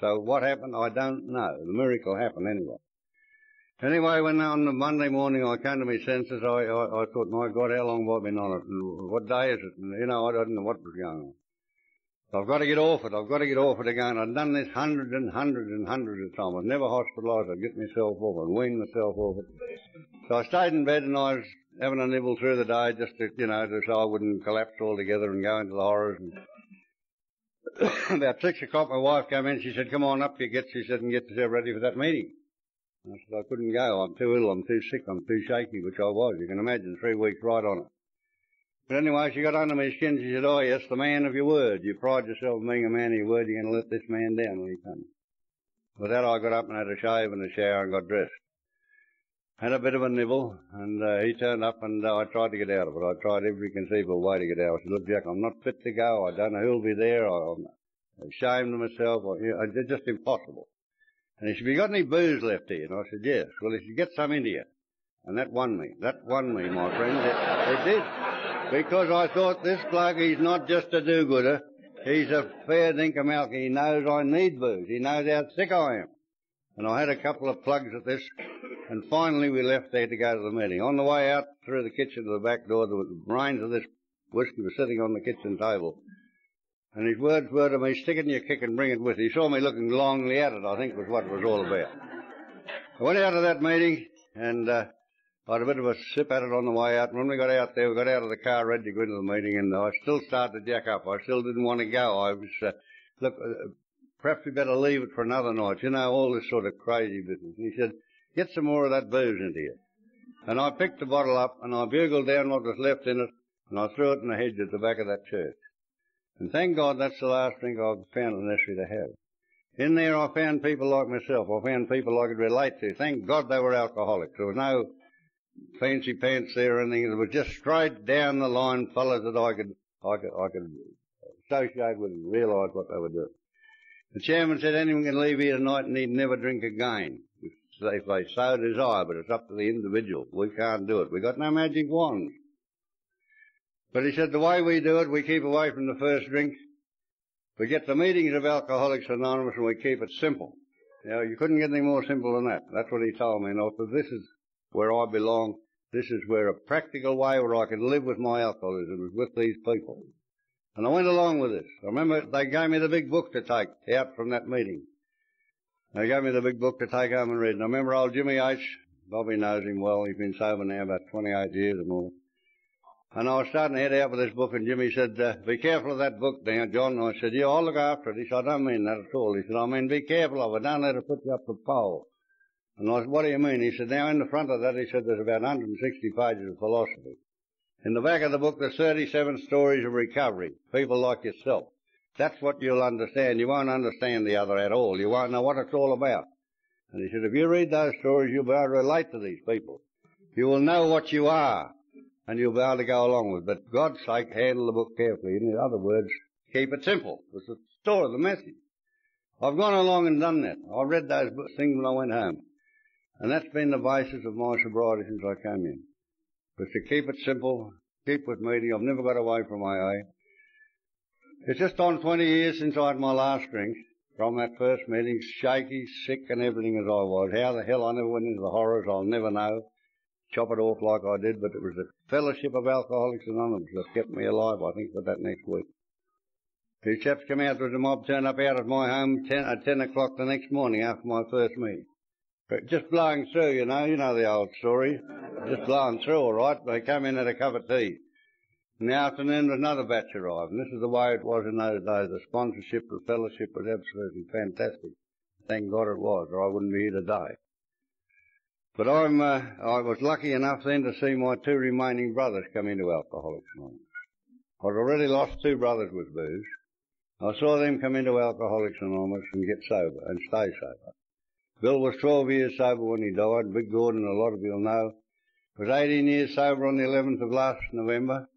So what happened, I don't know. The miracle happened anyway. Anyway, when on the Monday morning I came to my senses, I, I, I thought, my God, how long have I been on it? And what day is it? And, you know, I didn't know what was going on. I've got to get off it. I've got to get off it again. I've done this hundreds and hundreds and hundreds of times. I was never hospitalised. I'd get myself off it, wean myself off it. So I stayed in bed and I was having a nibble through the day just to, you know, to, so I wouldn't collapse altogether and go into the horrors. And about six o'clock, my wife came in. She said, "Come on up, you get," she said, "and get yourself ready for that meeting." And I said, "I couldn't go. I'm too ill. I'm too sick. I'm too shaky," which I was. You can imagine, three weeks right on it. But anyway, she got under my skin. She said, "Oh, yes, the man of your word. You pride yourself on being a man of your word. You're going to let this man down when he comes." With that, I got up and had a shave and a shower and got dressed. Had a bit of a nibble, and uh, he turned up, and uh, I tried to get out of it. I tried every conceivable way to get out. I said, "Look, Jack, I'm not fit to go. I don't know who'll be there. I'm ashamed of myself. I, you know, it's just impossible." And he said, "Have you got any booze left here?" And I said, "Yes." Well, he said, "Get some into you." And that won me. That won me, my friend. It, it did. Because I thought, this bloke, he's not just a do-gooder. He's a fair dinkum-alky. He knows I need booze. He knows how sick I am. And I had a couple of plugs at this, and finally we left there to go to the meeting. On the way out through the kitchen to the back door, the brains of this whiskey were sitting on the kitchen table. And his words were to me, "Stick it in your kick and bring it with you." He saw me looking longly at it, I think was what it was all about. I went out of that meeting, and... Uh, I had a bit of a sip at it on the way out, and when we got out there, we got out of the car ready to go into the meeting, and I still started to jack up. I still didn't want to go. I was, uh, look, uh, perhaps we better leave it for another night, you know, all this sort of crazy business. And he said, "Get some more of that booze into you." And I picked the bottle up, and I bugled down what was left in it, and I threw it in the hedge at the back of that church. And thank God that's the last drink I've found it necessary to have. In there I found people like myself. I found people I could relate to. Thank God they were alcoholics. There was no fancy pants there or anything. It was just straight down the line fellas that I could, I could, I could associate with and realise what they were doing. The chairman said anyone can leave here tonight and he'd never drink again, if they so desire, but it's up to the individual. We can't do it. We've got no magic wand. But he said the way we do it, we keep away from the first drink. We get the meetings of Alcoholics Anonymous and we keep it simple. Now, you couldn't get any more simple than that. That's what he told me. And I said, this is where I belong, this is where a practical way where I could live with my alcoholism is with these people. And I went along with this. I remember they gave me the big book to take out from that meeting. They gave me the big book to take home and read. And I remember old Jimmy H, Bobby knows him well, he's been sober now about twenty-eight years or more. And I was starting to head out with this book and Jimmy said, uh, "Be careful of that book now, John." And I said, "Yeah, I'll look after it." He said, "I don't mean that at all." He said, "I mean, be careful of it. Don't let it put you up the pole." And I said, "What do you mean?" He said, "Now in the front of that," he said, "there's about one hundred sixty pages of philosophy. In the back of the book, there's thirty-seven stories of recovery, people like yourself. That's what you'll understand. You won't understand the other at all. You won't know what it's all about." And he said, "If you read those stories, you'll be able to relate to these people. You will know what you are, and you'll be able to go along with it. But for God's sake, handle the book carefully." In other words, keep it simple. It's the story, the message. I've gone along and done that. I read those things when I went home. And that's been the basis of my sobriety since I came in. But to keep it simple, keep with meeting. I've never got away from A A. It's just on twenty years since I had my last drink from that first meeting, shaky, sick and everything as I was. How the hell I never went into the horrors, I'll never know. Chop it off like I did, but it was the fellowship of Alcoholics Anonymous that kept me alive, I think, for that next week. Two chaps come out with the mob, turn up out of my home ten, at ten o'clock the next morning after my first meeting. But just blowing through, you know, you know the old story. Just blowing through, all right. They come in at a cup of tea. In the afternoon, another batch arrived. And this is the way it was in those days. The sponsorship, the fellowship was absolutely fantastic. Thank God it was, or I wouldn't be here today. But I'm, uh, I was lucky enough then to see my two remaining brothers come into Alcoholics Anonymous. I'd already lost two brothers with booze. I saw them come into Alcoholics Anonymous and get sober and stay sober. Bill was twelve years sober when he died. Big Gordon, a lot of you'll know, was eighteen years sober on the eleventh of last November.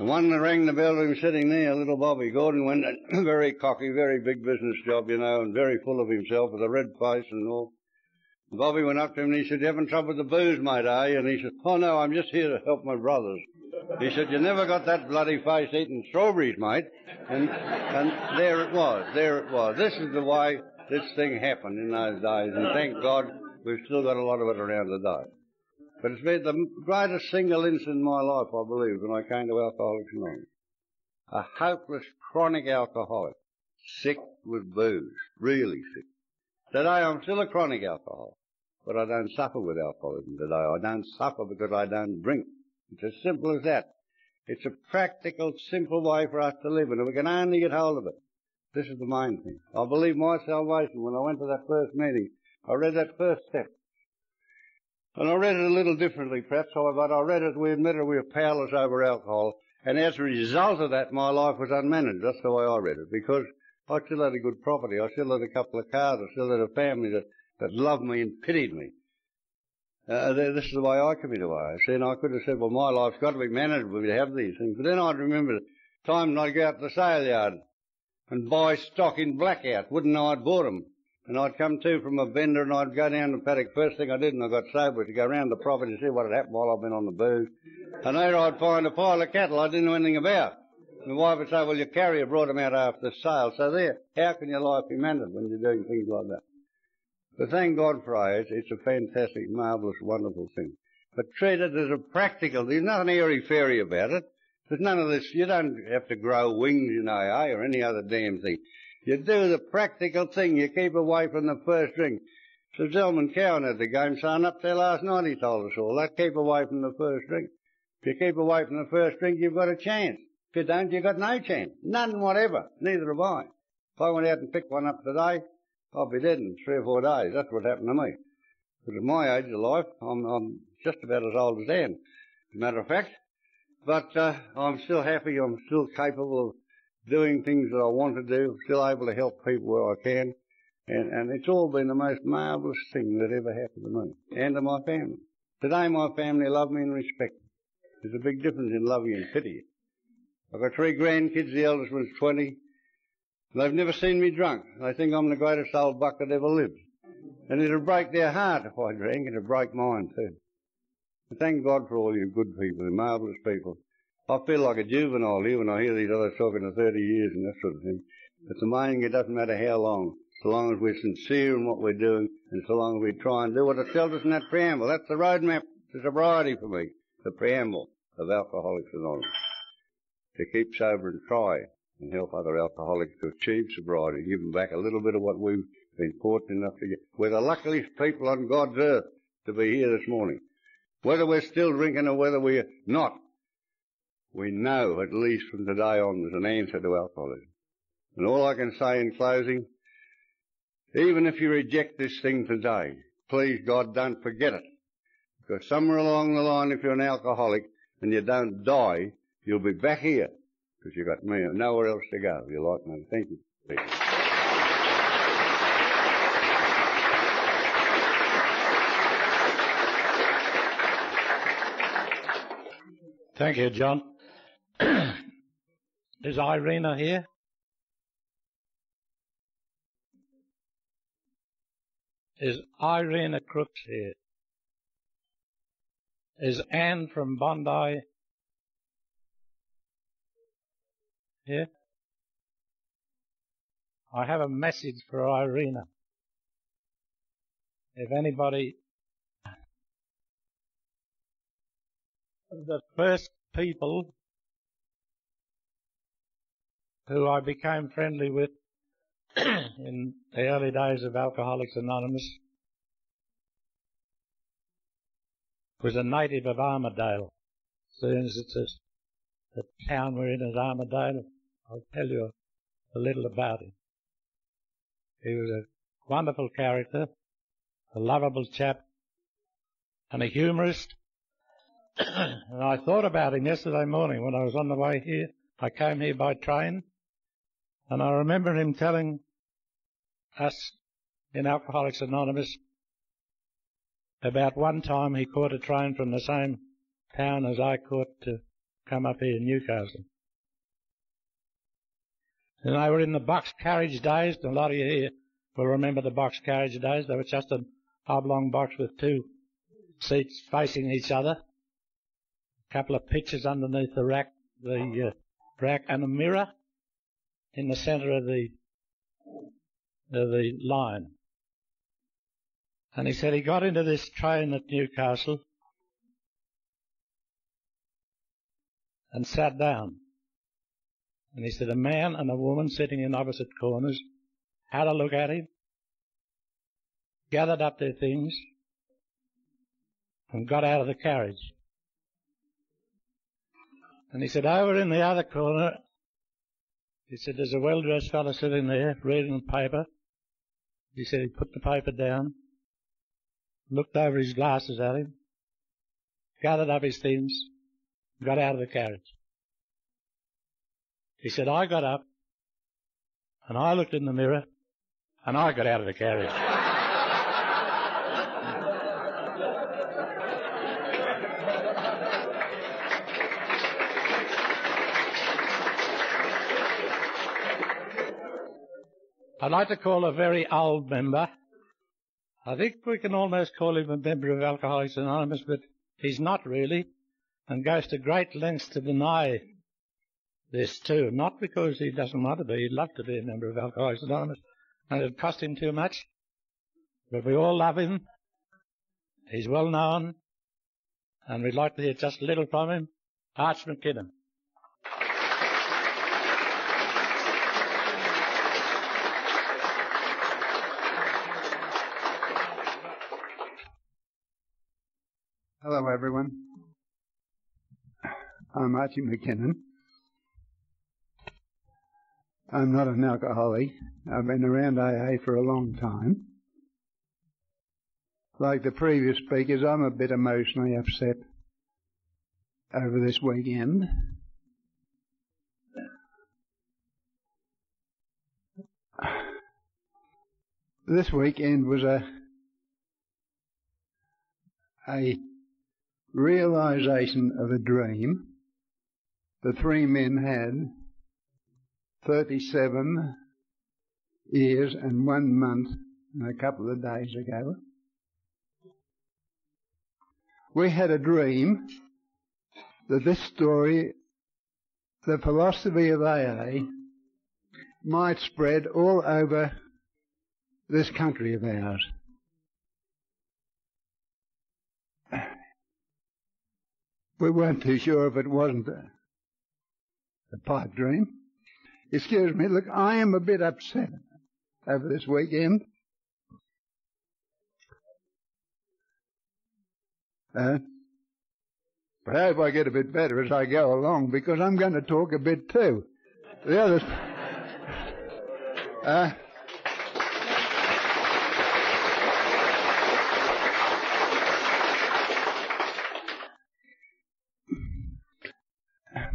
The one that rang the bell who was sitting there, little Bobby Gordon, went a very cocky, very big business job, you know, and very full of himself with a red face and all. And Bobby went up to him and he said, "You having trouble with the booze, mate, are you?" And he said, "Oh, no, I'm just here to help my brothers." He said, "You never got that bloody face eating strawberries, mate." And, and there it was, there it was. This is the way this thing happened in those days, and thank God we've still got a lot of it around today. But it's been the greatest single incident in my life, I believe, when I came to Alcoholics Anonymous. A hopeless, chronic alcoholic, sick with booze, really sick. Today I'm still a chronic alcoholic, but I don't suffer with alcoholism today. I don't suffer because I don't drink. It's as simple as that. It's a practical, simple way for us to live, and if we can only get hold of it, this is the main thing. I believe my salvation, when I went to that first meeting, I read that first step. And I read it a little differently, perhaps, but I read it, we admit it, we were powerless over alcohol. And as a result of that, my life was unmanaged. That's the way I read it, because I still had a good property. I still had a couple of cars. I still had a family that, that loved me and pitied me. Uh, this is the way I committed away. See, and I could have said, well, my life's got to be managed. We have these things. But then I remembered the time I'd go out to the sale yard and buy stock in blackout. Wouldn't know I'd bought them. And I'd come to from a vendor and I'd go down the paddock. First thing I did when I got sober was to go round the property to see what had happened while I'd been on the booze. And there I'd find a pile of cattle I didn't know anything about. And the wife would say, well, your carrier brought them out after the sale. So there, how can your life be managed when you're doing things like that? But thank God for A A. It's a fantastic, marvellous, wonderful thing. But treat it as a practical, there's nothing airy-fairy about it. There's none of this, you don't have to grow wings in A A or any other damn thing. You do the practical thing. You keep away from the first drink. So Zelman Cowan had the game sign up there last night, he told us all that. Keep away from the first drink. If you keep away from the first drink, you've got a chance. If you don't, you've got no chance. None whatever. Neither have I. If I went out and picked one up today, I'll be dead in three or four days. That's what happened to me. Because at my age of life, I'm, I'm just about as old as Dan, as a matter of fact. But uh, I'm still happy. I'm still capable of doing things that I want to do, still able to help people where I can. And, and it's all been the most marvellous thing that ever happened to me and to my family. Today my family love me and respect me. There's a big difference in loving and pity. I've got three grandkids, the eldest one's twenty. They've never seen me drunk. They think I'm the greatest old buck that ever lived. And it'll break their heart if I drink, and it'll break mine too. But thank God for all you good people, you marvellous people. I feel like a juvenile here when I hear these others talking to thirty years and that sort of thing. But the main thing, it doesn't matter how long, so long as we're sincere in what we're doing and so long as we try and do what it tells us in that preamble. That's the roadmap to sobriety for me, the preamble of Alcoholics Anonymous. To keep sober and try and help other alcoholics to achieve sobriety, give them back a little bit of what we've been fortunate enough to get. We're the luckiest people on God's earth to be here this morning. Whether we're still drinking or whether we're not, we know, at least from today on, there's an answer to alcoholism. And all I can say in closing, even if you reject this thing today, please, God, don't forget it. Because somewhere along the line, if you're an alcoholic and you don't die, you'll be back here. Because you've got me, nowhere else to go. You like me. Thank you. Thank you. Thank you, John. Is Irina here? Is Irina Crooks here? Is Anne from Bondi here? I have a message for Irina. If anybody... The first people who I became friendly with in the early days of Alcoholics Anonymous was a native of Armidale. As soon as it's a, the town we're in is Armidale, I'll tell you a, a little about him. He was a wonderful character, a lovable chap, and a humorist. And I thought about him yesterday morning when I was on the way here. I came here by train, and I remember him telling us in Alcoholics Anonymous about one time he caught a train from the same town as I caught to come up here to Newcastle. And they were in the box carriage days. A lot of you here will remember the box carriage days. They were just an oblong box with two seats facing each other, a couple of pictures underneath the rack, the uh, rack, and a mirror in the centre of the of the line. And he said he got into this train at Newcastle and sat down. And he said a man and a woman sitting in opposite corners had a look at him, gathered up their things, and got out of the carriage. And he said, over in the other corner, he said, there's a well-dressed fellow sitting there reading the paper. He said he put the paper down, looked over his glasses at him, gathered up his things, got out of the carriage. He said, I got up, and I looked in the mirror, and I got out of the carriage. I'd like to call a very old member. I think we can almost call him a member of Alcoholics Anonymous, but he's not really, and goes to great lengths to deny this too, not because he doesn't want to be. He'd love to be a member of Alcoholics Anonymous, and it'd cost him too much. But we all love him. He's well known, and we'd like to hear just a little from him. Archie McKinnon. Hello, everyone. I'm Archie McKinnon. I'm not an alcoholic. I've been around A A for a long time. Like the previous speakers, I'm a bit emotionally upset over this weekend. This weekend was a a realization of a dream the three men had thirty-seven years and one month and a couple of days ago. We had a dream that this story, the philosophy of A A, might spread all over this country of ours. We weren't too sure if it wasn't a, a pipe dream. Excuse me, look, I am a bit upset over this weekend. Uh, but I hope I get a bit better as I go along, because I'm going to talk a bit too. The others... Uh,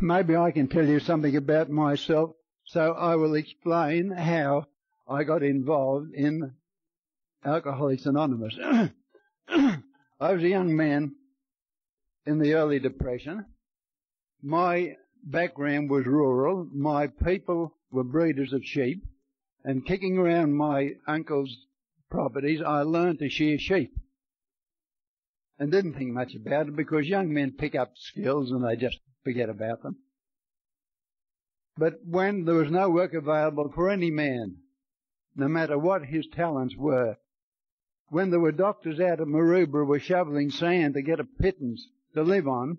maybe I can tell you something about myself, so I will explain how I got involved in Alcoholics Anonymous. I was a young man in the early Depression. My background was rural. My people were breeders of sheep, and kicking around my uncle's properties, I learned to shear sheep. And didn't think much about it, because young men pick up skills and they just forget about them. But when there was no work available for any man, no matter what his talents were, when there were doctors out of Maroubra who were shoveling sand to get a pittance to live on,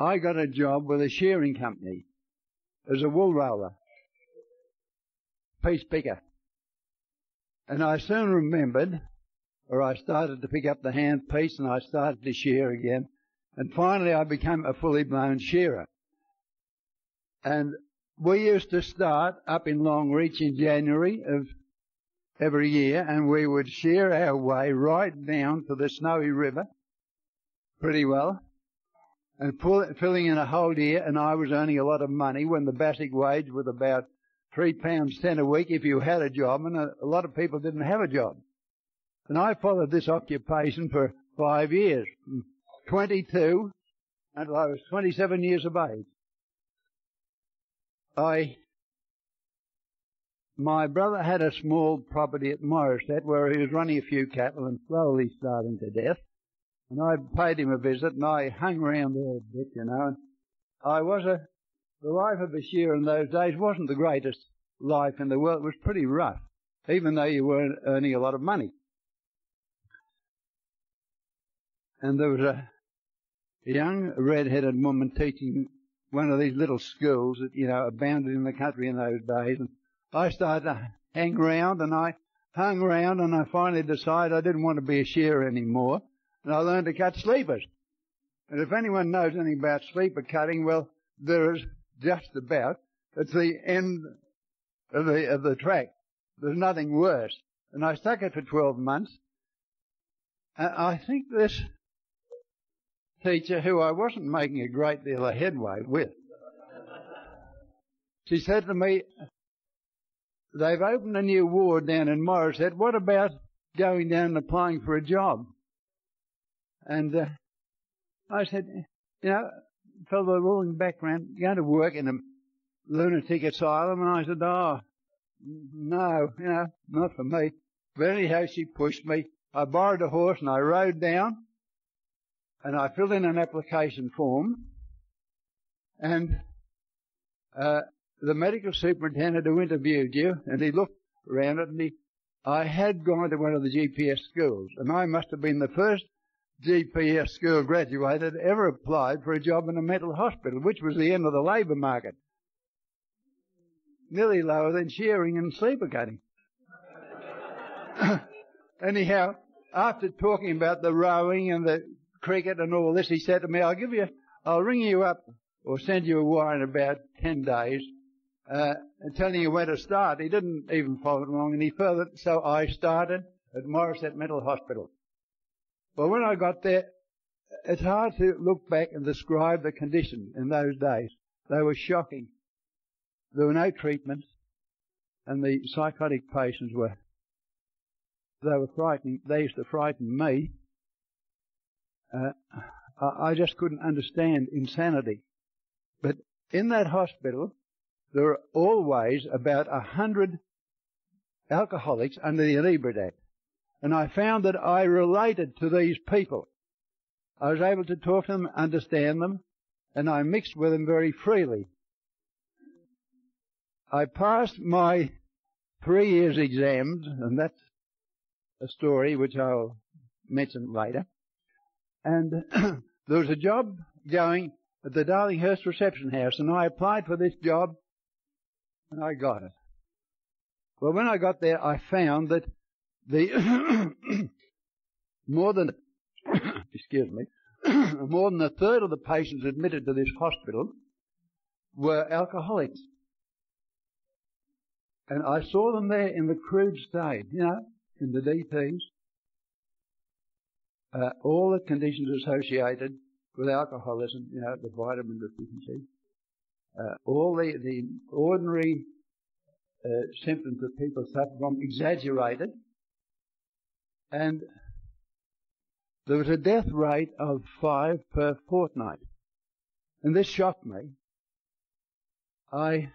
I got a job with a shearing company as a wool roller, piece picker. And I soon remembered, or I started to pick up the hand piece and I started to shear again. And finally I became a fully-blown shearer. And we used to start up in Longreach in January of every year, and we would shear our way right down to the Snowy River, pretty well, and pull, filling in a whole year, and I was earning a lot of money when the basic wage was about three pounds ten a week if you had a job, and a, a lot of people didn't have a job. And I followed this occupation for five years. twenty-two until I was twenty-seven years of age. I, my brother had a small property at Morisset where he was running a few cattle and slowly starving to death. And I paid him a visit, and I hung around there a bit, you know. And I was a, the life of a shearer in those days wasn't the greatest life in the world. It was pretty rough, even though you weren't earning a lot of money. And there was a young red-headed woman teaching one of these little schools that, you know, abounded in the country in those days. And I started to hang round, and I hung round, and I finally decided I didn't want to be a shearer anymore. And I learned to cut sleepers. And if anyone knows anything about sleeper cutting, well, there is just about. It's the end of the, of the track. There's nothing worse. And I stuck it for twelve months. And I think this teacher, who I wasn't making a great deal of headway with, she said to me, they've opened a new ward down in Morisset. What about going down and applying for a job? And uh, I said, you know, fellow with a ruling background, going to work in a lunatic asylum. And I said, oh, no, you know, not for me. But anyhow, she pushed me. I borrowed a horse and I rode down and I filled in an application form. And uh, the medical superintendent who interviewed you, and he looked around it and he, I had gone to one of the G P S schools, and I must have been the first G P S school graduate had ever applied for a job in a mental hospital, which was the end of the labour market. Nearly lower than shearing and sleeper cutting. Anyhow, after talking about the rowing and the cricket and all this, he said to me, I'll give you, I'll ring you up or send you a wire in about ten days uh, and telling you where to start. He didn't even follow it along any further, so I started at Morisset Mental Hospital. Well, when I got there, it's hard to look back and describe the condition in those days. They were shocking. There were no treatments, and the psychotic patients were, they were frightening. They used to frighten me. Uh, I, I just couldn't understand insanity. But in that hospital, there were always about a hundred alcoholics under the Inebriate Act. And I found that I related to these people. I was able to talk to them, understand them, and I mixed with them very freely. I passed my three years exams, and that's a story which I'll mention later. And there was a job going at the Darlinghurst Reception House, and I applied for this job, and I got it. Well, when I got there, I found that The more than excuse me, more than a third of the patients admitted to this hospital were alcoholics, and I saw them there in the crude state, you know, in the D Ts, uh, all the conditions associated with alcoholism, you know, the vitamin deficiency, uh, all the the ordinary uh, symptoms that people suffer from exaggerated. And there was a death rate of five per fortnight. And this shocked me. I,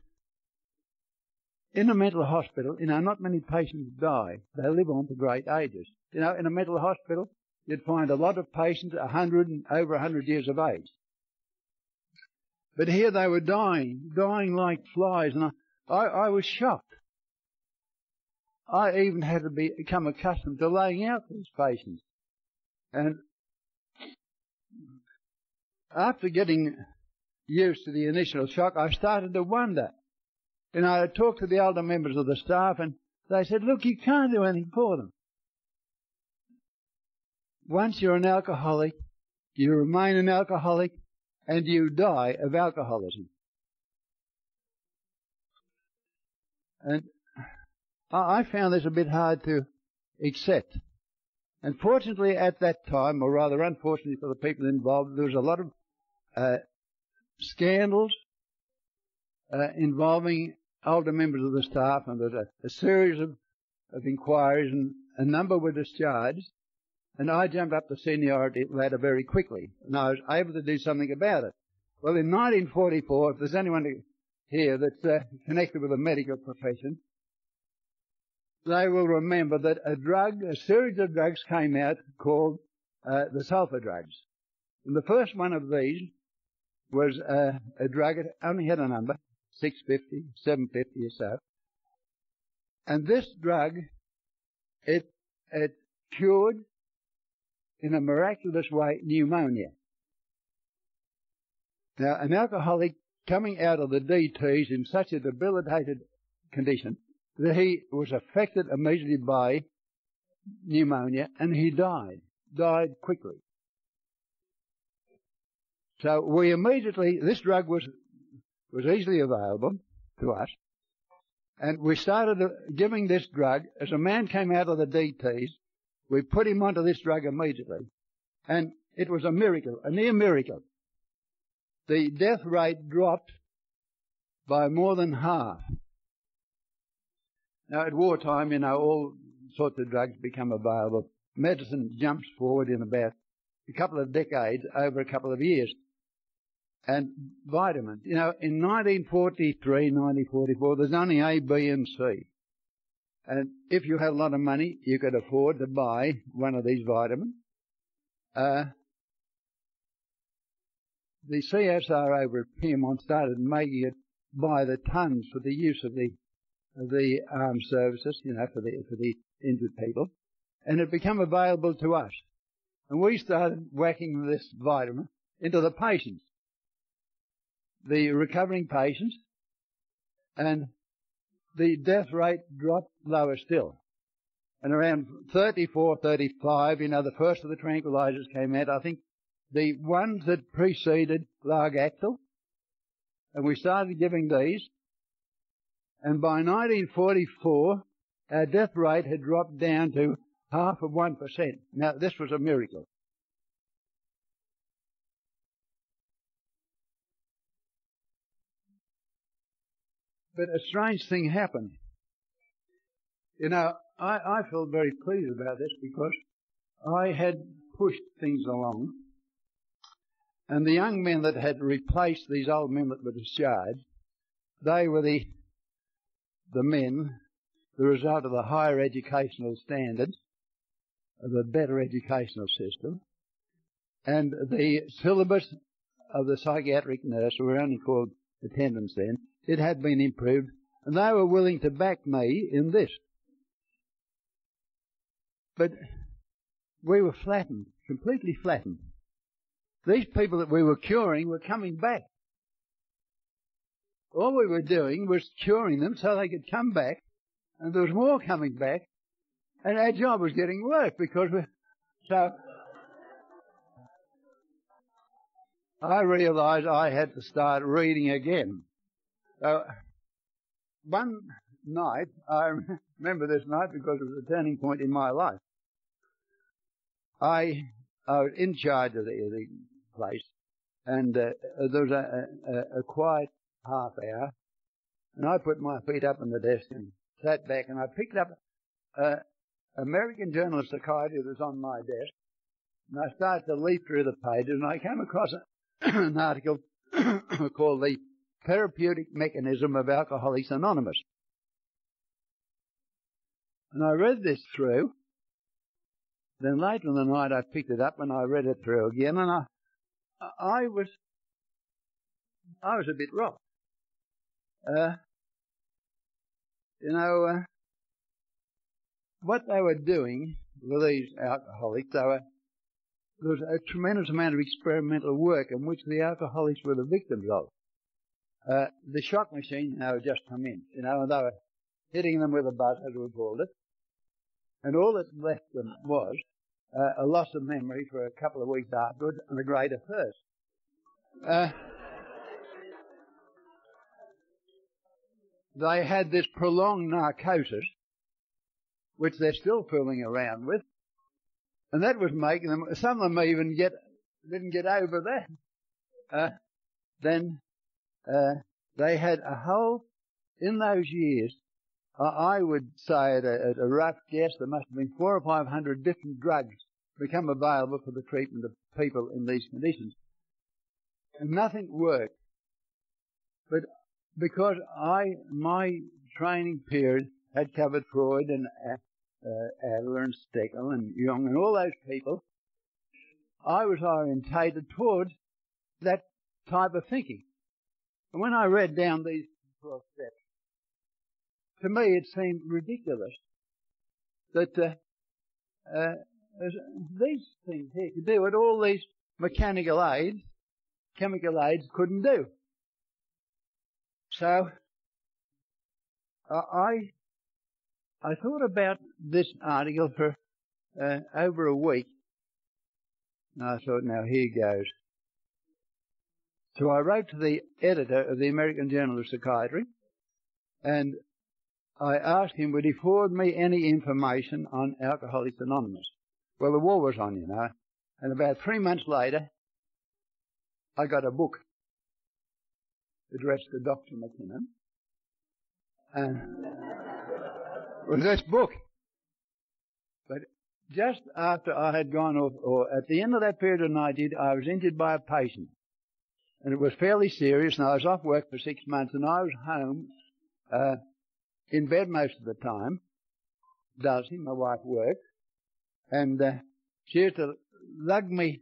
in a mental hospital, you know, not many patients die. They live on to great ages. You know, in a mental hospital, you'd find a lot of patients a hundred and over a hundred years of age. But here they were dying, dying like flies, and I, I, I was shocked. I even had to be, become accustomed to laying out these patients. And after getting used to the initial shock, I started to wonder. And I talked to the older members of the staff, and they said, look, you can't do anything for them. Once you're an alcoholic, you remain an alcoholic, and you die of alcoholism. And I found this a bit hard to accept. And fortunately at that time, or rather unfortunately for the people involved, there was a lot of uh, scandals uh, involving older members of the staff, and there was a, a series of, of inquiries, and a number were discharged. and I jumped up the seniority ladder very quickly, and I was able to do something about it. Well, in nineteen forty-four, if there's anyone here that's uh, connected with the medical profession, they will remember that a drug, a series of drugs came out called uh, the sulphur drugs. And the first one of these was uh, a drug that only had a number, six fifty, seven fifty or so. And this drug, it, it cured, in a miraculous way, pneumonia. Now, an alcoholic coming out of the D Ts in such a debilitated condition that he was affected immediately by pneumonia, and he died, died quickly. So we immediately, this drug was was easily available to us, and we started giving this drug. As a man came out of the D Ts, we put him onto this drug immediately, and it was a miracle, a near miracle. The death rate dropped by more than half. Now, at wartime, you know, all sorts of drugs become available. Medicine jumps forward in about a couple of decades, over a couple of years. And vitamins. You know, in nineteen forty-three, nineteen forty-four, there's only A, B, and C. And if you had a lot of money, you could afford to buy one of these vitamins. Uh, the C S R over at Piedmont started making it by the tons for the use of the the armed services, you know, for the for the injured people, and it became available to us. And we started whacking this vitamin into the patients, the recovering patients, and the death rate dropped lower still. And around thirty-four, thirty-five, you know, the first of the tranquilizers came out, I think, the ones that preceded Largactyl, and we started giving these. And by nineteen forty-four, our death rate had dropped down to half of one percent. Now, this was a miracle. But a strange thing happened. You know, I, I felt very pleased about this because I had pushed things along. And the young men that had replaced these old men that were discharged, they were the... the men, the result of the higher educational standards, of the better educational system, and the syllabus of the psychiatric nurse, who were only called attendants then, it had been improved, and they were willing to back me in this. But we were flattened, completely flattened. These people that we were curing were coming back. All we were doing was curing them so they could come back, and there was more coming back, and our job was getting worse because we... So I realised I had to start reading again. So one night, I remember this night because it was a turning point in my life. I, I was in charge of the, the place, and uh, there was a, a, a quiet half hour, and I put my feet up on the desk and sat back, and I picked up uh, American Journal of Psychiatry that was on my desk, and I started to leaf through the pages, and I came across an article called The Therapeutic Mechanism of Alcoholics Anonymous. And I read this through. Then later in the night I picked it up and I read it through again, and I, I was I was a bit rocked. Uh, you know, uh, what they were doing with these alcoholics, they were, there was a tremendous amount of experimental work in which the alcoholics were the victims of. Uh, the shock machine, you know, had just come in, you know, and they were hitting them with a buzz, as we called it. And all that left them was uh, a loss of memory for a couple of weeks afterwards and a greater thirst. Uh, They had this prolonged narcosis, which they're still fooling around with, and that was making them, some of them even get, didn't get over that. Uh, then uh, they had a whole, in those years, I, I would say at a, at a rough guess, there must have been four or five hundred different drugs become available for the treatment of people in these conditions. And nothing worked. But because I, my training period had covered Freud and uh, Adler and Stekel and Jung and all those people, I was orientated towards that type of thinking. And when I read down these twelve steps, to me it seemed ridiculous that uh, uh, these things here could do what all these mechanical aids, chemical aids couldn't do. So uh, I I thought about this article for uh, over a week, and I thought, now here goes. So I wrote to the editor of the American Journal of Psychiatry, and I asked him, would he forward me any information on Alcoholics Anonymous? Well, the war was on, you know, and about three months later, I got a book addressed to Doctor McKinnon, and it was this book. But just after I had gone off, or at the end of that period of ninety, I was injured by a patient, and it was fairly serious, and I was off work for six months, and I was home, uh, in bed most of the time. Darcy, my wife, worked, and uh, she used to lug me,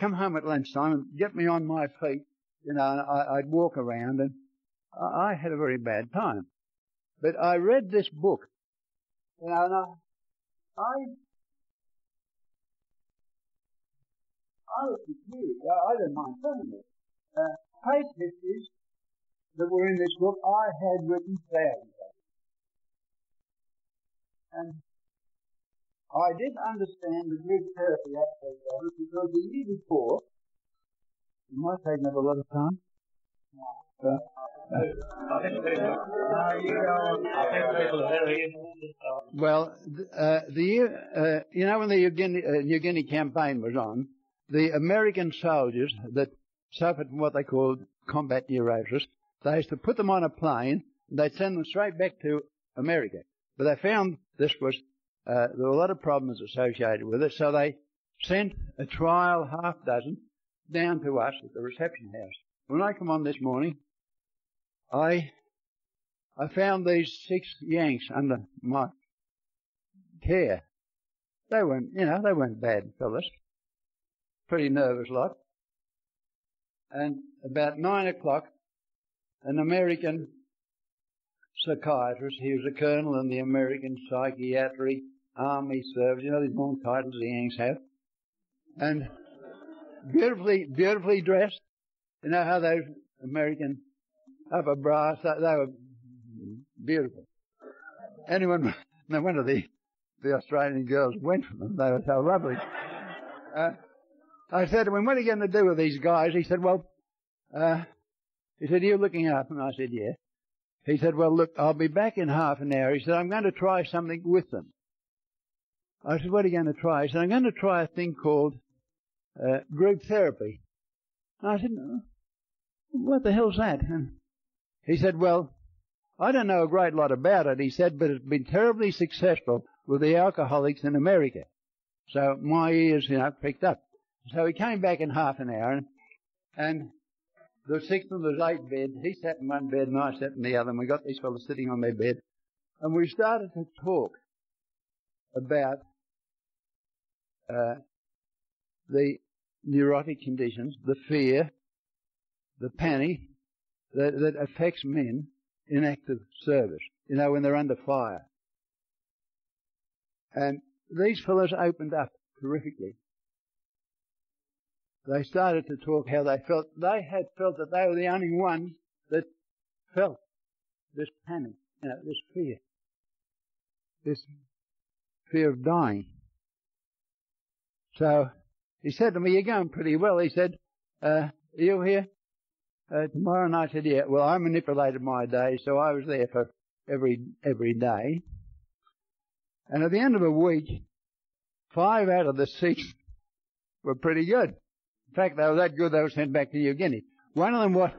come home at lunchtime and get me on my feet, you know, and I, I'd walk around, and I, I had a very bad time. But I read this book, you know, and I, I, I was confused. I, I didn't mind telling you. Uh, tape histories that were in this book, I had written thousands of. And I did understand the group therapy aspect of it, because the year before, it might take another lot of time. Uh, well, uh, the year, uh, you know, when the New Guinea, uh, New Guinea campaign was on, the American soldiers that suffered from what they called combat neurosis, they used to put them on a plane, and they'd send them straight back to America. But they found this was, uh, there were a lot of problems associated with it, so they sent a trial, half dozen, down to us at the reception house. When I come on this morning, I I found these six Yanks under my care. They weren't, you know, they weren't bad fellas. Pretty nervous lot. And about nine o'clock, an American psychiatrist, he was a colonel in the American Psychiatric Army Service, you know these long titles the Yanks have, and beautifully, beautifully dressed. You know how those American upper brass, they, they were beautiful. Anyone, no wonder the, the Australian girls went for them, they were so lovely. Uh, I said to him, what are you going to do with these guys? He said, well, uh, he said, are you looking after them? I said, yeah. He said, well, look, I'll be back in half an hour. He said, I'm going to try something with them. I said, what are you going to try? He said, I'm going to try a thing called uh, group therapy. And I said, what the hell's that? And he said, well, I don't know a great lot about it, he said, but it's been terribly successful with the alcoholics in America. So my ears, you know, picked up. So he came back in half an hour, and, and the sixth and the eighth bed, he sat in one bed and I sat in the other, and we got these fellas sitting on their bed, and we started to talk about uh, the neurotic conditions, the fear, the panic that, that affects men in active service, you know, when they're under fire. And these fellas opened up terrifically. They started to talk how they felt. They had felt that they were the only ones that felt this panic, you know, this fear, this fear of dying. So he said to me, you're going pretty well. He said, uh, are you here uh, tomorrow? And I said, yeah. Well, I manipulated my day, so I was there for every every day. And at the end of a week, five out of the six were pretty good. In fact, they were that good they were sent back to New Guinea. One of them was,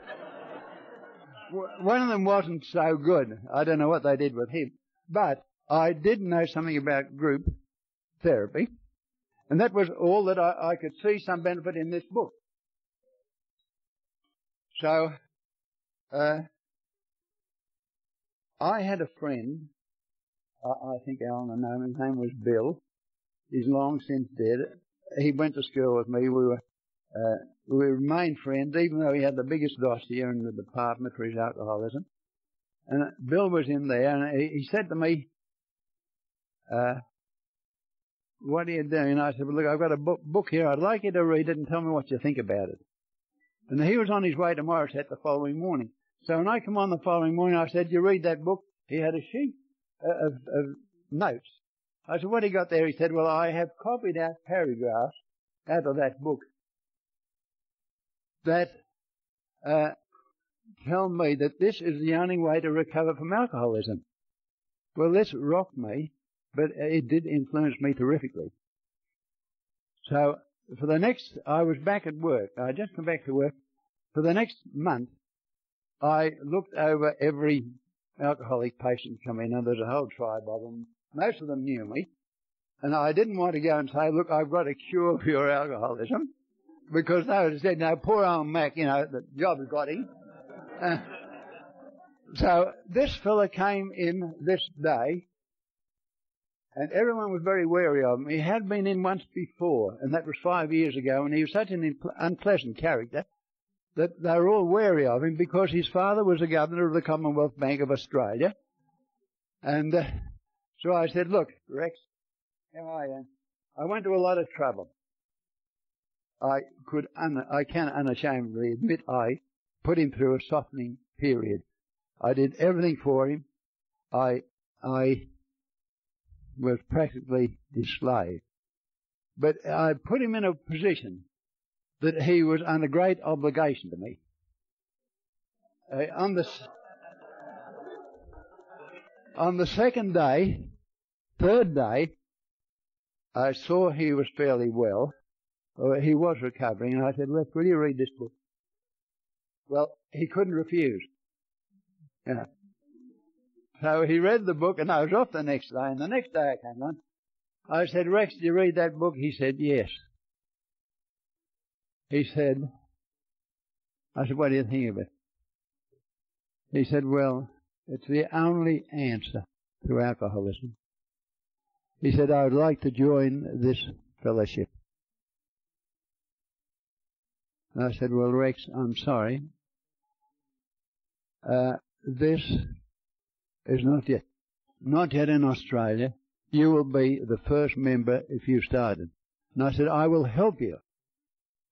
one of them wasn't so good. I don't know what they did with him. But I did know something about group therapy, And that was all that I, I could see some benefit in this book. So, uh, I had a friend, I, I think Alan, I know him, his name was Bill. He's long since dead. He went to school with me. We were, uh, we remained friends, even though he had the biggest dossier in the department for his alcoholism. And Bill was in there, and he, he said to me, uh, what are you doing? And I said, well, look, I've got a book, book here. I'd like you to read it and tell me what you think about it. And he was on his way to Morisset the following morning. So when I come on the following morning, I said, you read that book? He had a sheet of, of notes. I said, what he got there? He said, well, I have copied out paragraphs out of that book that uh, tell me that this is the only way to recover from alcoholism. Well, this rocked me, but it did influence me terrifically. So for the next, I was back at work. I just come back to work. For the next month, I looked over every alcoholic patient come in, and there's a whole tribe of them. Most of them knew me, and I didn't want to go and say, look, I've got a cure for your alcoholism, because they would have said, no, poor old Mac, you know, the job's got him. Uh, so this fella came in this day, and everyone was very wary of him. He had been in once before, and that was five years ago, and he was such an unpleasant character that they were all wary of him, because his father was the governor of the Commonwealth Bank of Australia. And uh, so I said, look, Rex, how are you? I went to a lot of trouble. I could, un I can unashamedly admit I put him through a softening period. I did everything for him. I, I was practically his slave. But I put him in a position that he was under great obligation to me. Uh, on the on the second day, third day, I saw he was fairly well, or he was recovering, and I said, "Look, will you read this book?" Well, he couldn't refuse. Yeah. So he read the book, and I was off the next day. And the next day I came on, I said, "Rex, did you read that book?" He said, "Yes." He said, I said, what do you think of it? He said, well, it's the only answer to alcoholism. He said, I would like to join this fellowship. And I said, well, Rex, I'm sorry. Uh, this is not yet, not yet in Australia. You will be the first member if you started. And I said, I will help you.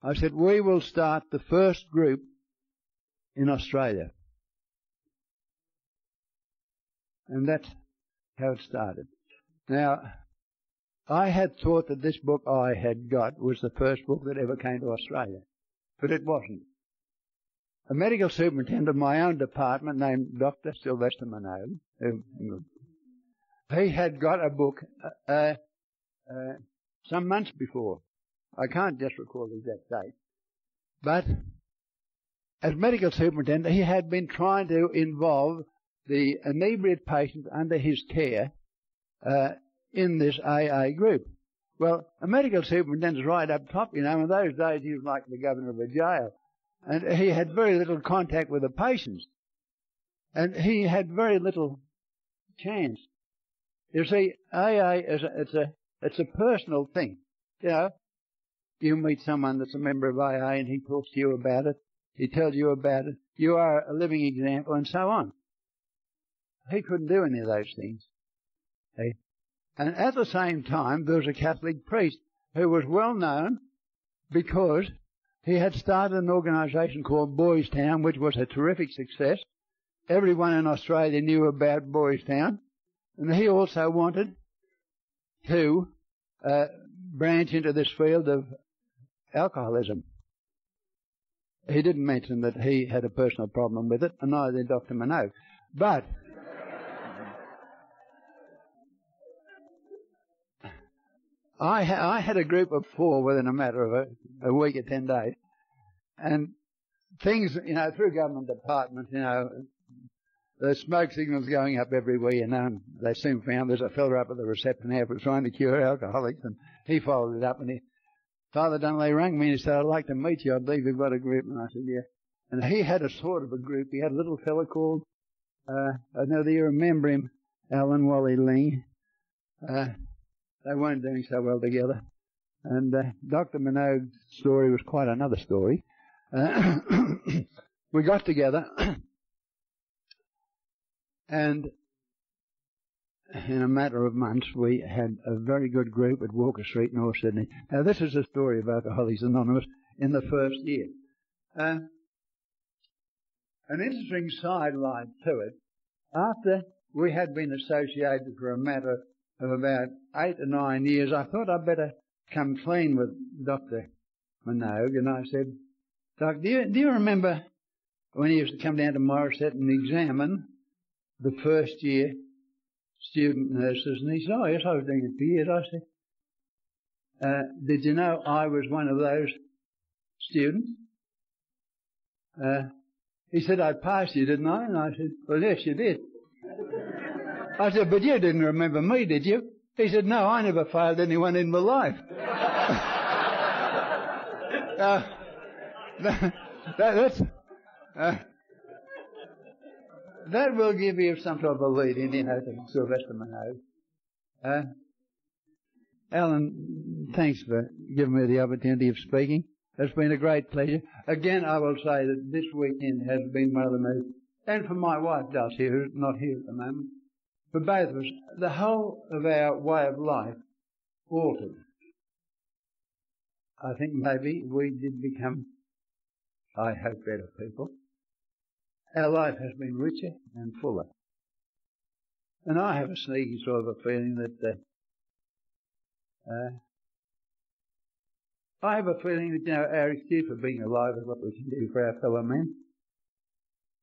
I said, we will start the first group in Australia. And that's how it started. Now, I had thought that this book I had got was the first book that ever came to Australia, but it wasn't. A medical superintendent of my own department named Doctor Sylvester Minogue, he had got a book uh, uh, some months before. I can't just recall the exact date. But as medical superintendent, he had been trying to involve the inebriate patients under his care uh, in this A A group. Well, a medical superintendent's right up top, you know. In those days, he was like the governor of a jail. And he had very little contact with the patients. And he had very little chance. You see, A A, is a, it's, a, it's a personal thing, you know. You meet someone that's a member of A A and he talks to you about it. He tells you about it. You are a living example and so on. He couldn't do any of those things. See? And at the same time, there was a Catholic priest who was well known because he had started an organisation called Boys Town, which was a terrific success. Everyone in Australia knew about Boys Town. And he also wanted to uh, branch into this field of alcoholism. He didn't mention that he had a personal problem with it, and neither did Doctor Minogue. But I, ha I had a group of four within a matter of a, a week or ten days, and things, you know, through government departments, you know, The smoke signal's going up everywhere, and um, they soon found there's a fella up at the reception house was trying to cure alcoholics, and he followed it up, and he, Father Dunley rang me and he said, I'd like to meet you, I believe you've got a group, and I said, yeah. And he had a sort of a group. He had a little fella called, uh, I know that you remember him, Alan Wally Ling. Uh, they weren't doing so well together. And uh, Doctor Minogue's story was quite another story. Uh, we got together, and in a matter of months, we had a very good group at Walker Street, North Sydney. Now, this is the story of Alcoholics Anonymous in the first year. Uh, an interesting sideline to it, after we had been associated for a matter of about eight or nine years, I thought I'd better come clean with Doctor Minogue, and I said, Doc, do you, do you remember when he used to come down to Morisset and examine the first year student nurses? And he said, oh, yes, I was doing it for years. I said, uh, did you know I was one of those students? Uh, he said, I passed you, didn't I? And I said, well, yes, you did. I said, but you didn't remember me, did you? He said, no, I never failed anyone in my life. uh, that, that's... Uh, That will give you some sort of a lead in, you know, to Sylvester Minogue. Uh, Alan, thanks for giving me the opportunity of speaking. It's been a great pleasure. Again, I will say that this weekend has been one of the most, and for my wife, Dulcie, who's not here at the moment, for both of us, the whole of our way of life altered. I think maybe we did become, I hope, better people. Our life has been richer and fuller. And I have a sneaky sort of a feeling that... Uh, uh, I have a feeling that, you know, our excuse for being alive is what we can do for our fellow men.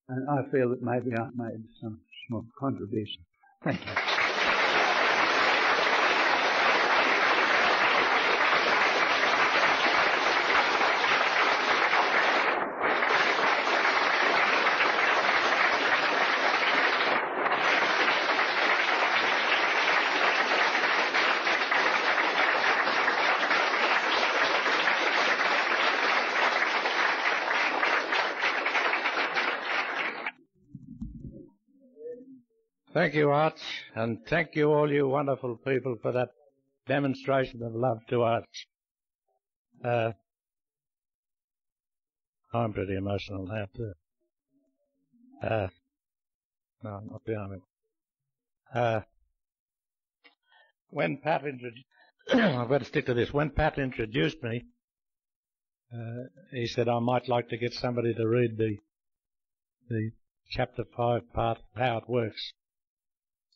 And I feel that maybe I've made some small contribution. Thank you. Thank you, Arch, and thank you all you wonderful people for that demonstration of love to Arch. Uh, I'm pretty emotional now, too. Uh, no, I'm not the army. Uh, when Pat introduced... I've got to stick to this. When Pat introduced me, uh, he said, I might like to get somebody to read the, the chapter five part, How It Works.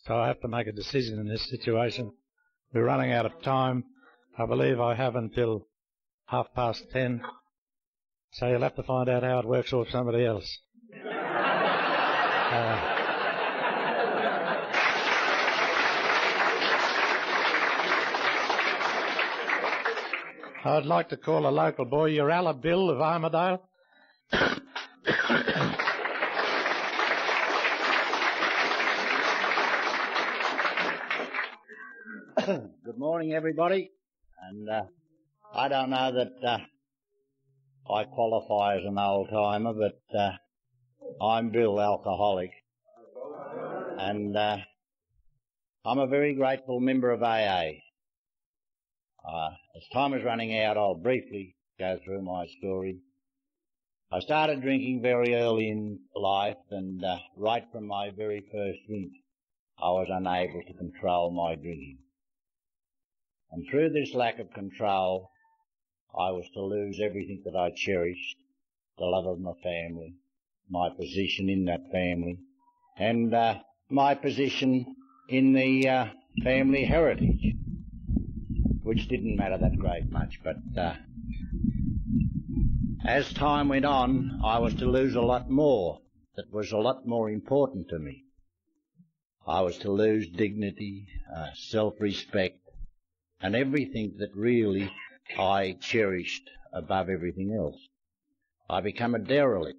So I have to make a decision in this situation. We're running out of time. I believe I have until half past ten. So you'll have to find out how it works or somebody else. uh, I'd like to call a local boy, your Al Bill of Armidale. Good morning, everybody, and uh, I don't know that uh, I qualify as an old-timer, but uh, I'm Bill, alcoholic, and uh, I'm a very grateful member of A A. Uh, as time is running out, I'll briefly go through my story. I started drinking very early in life, and uh, right from my very first drink, I was unable to control my drinking. And through this lack of control, I was to lose everything that I cherished, the love of my family, my position in that family, and uh, my position in the uh, family heritage, which didn't matter that great much. But uh, as time went on, I was to lose a lot more that was a lot more important to me. I was to lose dignity, uh, self-respect, and everything that really I cherished above everything else. I became a derelict.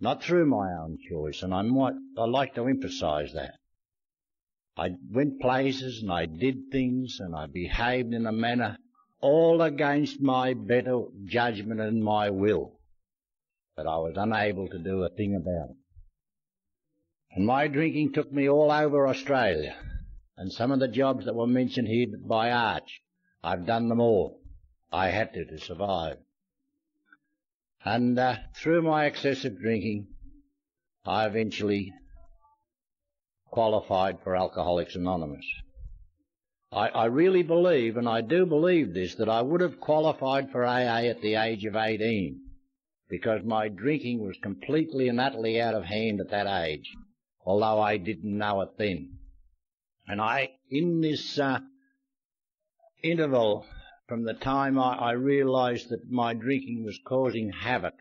not through my own choice, and I might, I like to emphasize that. I went places and I did things and I behaved in a manner all against my better judgment and my will, but I was unable to do a thing about it. And my drinking took me all over Australia, and some of the jobs that were mentioned here by Arch, I've done them all. I had to to survive. And uh, through my excessive drinking, I eventually qualified for Alcoholics Anonymous. I, I really believe, and I do believe this, that I would have qualified for A A at the age of eighteen, because my drinking was completely and utterly out of hand at that age, although I didn't know it then. And I, in this uh, interval, from the time I, I realised that my drinking was causing havoc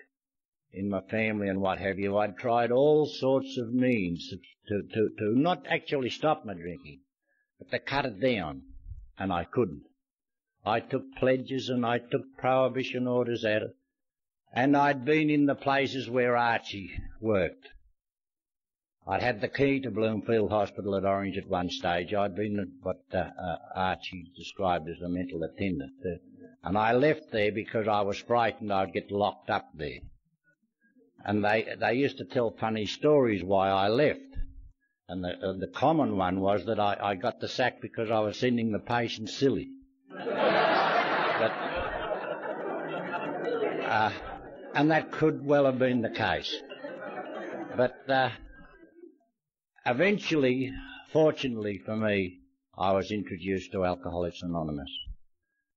in my family and what have you, I tried all sorts of means to, to, to not actually stop my drinking, but to cut it down, and I couldn't. I took pledges and I took prohibition orders at it, and I'd been in the places where Archie worked. I'd had the key to Bloomfield Hospital at Orange at one stage. I'd been what uh, uh, Archie described as a mental attendant. Uh, and I left there because I was frightened I'd get locked up there. And they, they used to tell funny stories why I left. And the, uh, the common one was that I, I got the sack because I was sending the patient silly. but, uh, And that could well have been the case. But uh, eventually, fortunately for me, I was introduced to Alcoholics Anonymous.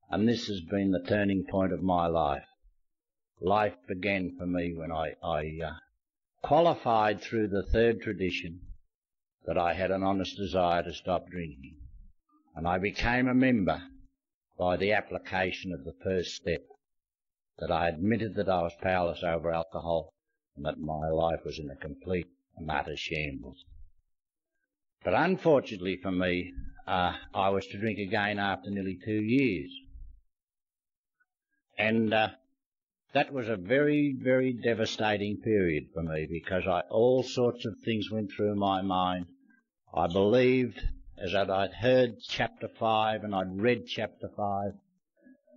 And this has been the turning point of my life. Life began for me when I, I uh, qualified through the third tradition that I had an honest desire to stop drinking. And I became a member by the application of the first step, that I admitted that I was powerless over alcohol and that my life was in a complete and utter shambles. But unfortunately for me, uh, I was to drink again after nearly two years. And uh, that was a very, very devastating period for me, because I, all sorts of things went through my mind. I believed, as I'd heard Chapter five and I'd read Chapter five,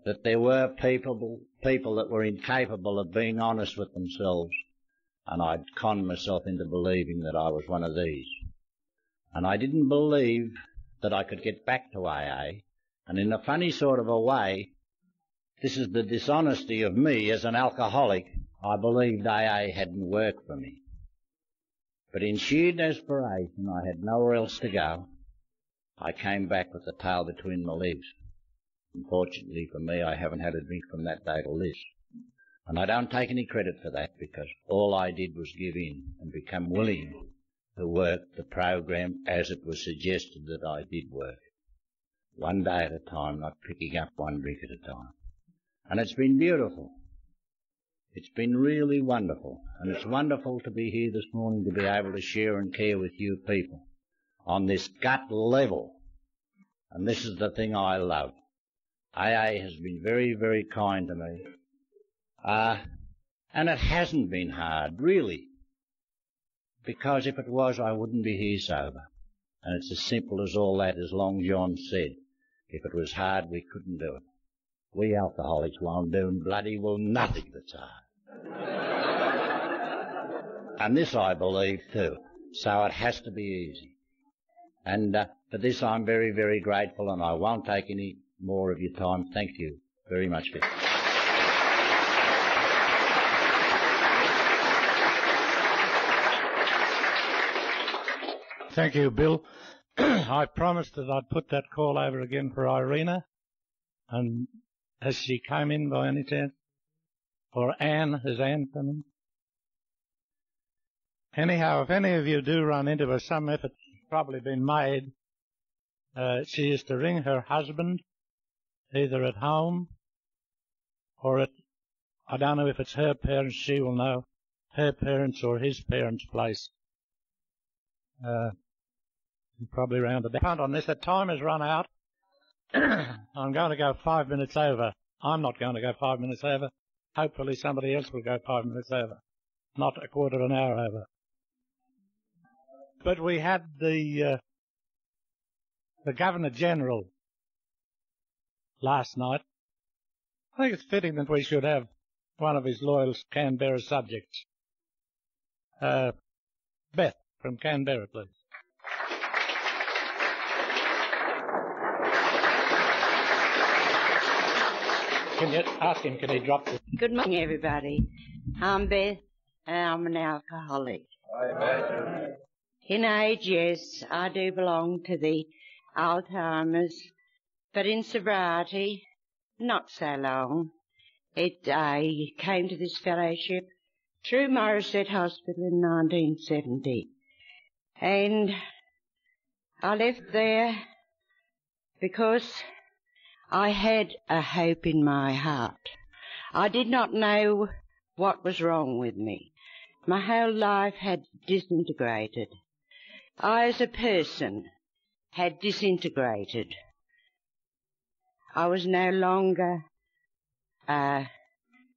that there were people, people that were incapable of being honest with themselves, and I'd conned myself into believing that I was one of these. And I didn't believe that I could get back to A A, and in a funny sort of a way, this is the dishonesty of me as an alcoholic, I believed A A hadn't worked for me. But in sheer desperation, I had nowhere else to go. I came back with the tail between my legs. Unfortunately for me, I haven't had a drink from that day till this. And I don't take any credit for that, because all I did was give in and become willing to work the program as it was suggested that I did work. One day at a time, not picking up one drink at a time. And it's been beautiful. It's been really wonderful. And it's wonderful to be here this morning to be able to share and care with you people on this gut level. And this is the thing I love. A A has been very, very kind to me. Uh, and it hasn't been hard, really, because if it was, I wouldn't be here sober. And it's as simple as all that, as Long John said. If it was hard, we couldn't do it. We alcoholics won't do bloody well nothing that's hard. And this I believe too, so it has to be easy. And uh, for this I'm very, very grateful, and I won't take any more of your time. Thank you very much, Beth. Thank you, Bill. I promised that I'd put that call over again for Irina, and has she come in by any chance? Or Anne, has Anne come in? Anyhow, if any of you do run into her, some effort has probably been made. Uh, she is to ring her husband, either at home or at, I don't know if it's her parents, she will know, her parents or his parents' place. Uh, probably round the punt on this. The time has run out. I'm going to go five minutes over. I'm not going to go five minutes over. Hopefully somebody else will go five minutes over. not a quarter of an hour over. But we had the uh, the Governor-General last night. I think it's fitting that we should have one of his loyal Canberra subjects. Uh, Beth from Canberra, please. Can you ask him, can he drop this? Good morning, everybody. I'm Beth, and I'm an alcoholic. Hi, Beth. In age, yes, I do belong to the Alzheimer's, but in sobriety, not so long. It, I came to this fellowship through Morisset Hospital in nineteen seventy, and I left there because I had a hope in my heart. I did not know what was wrong with me. My whole life had disintegrated. I, as a person, had disintegrated. I was no longer, uh,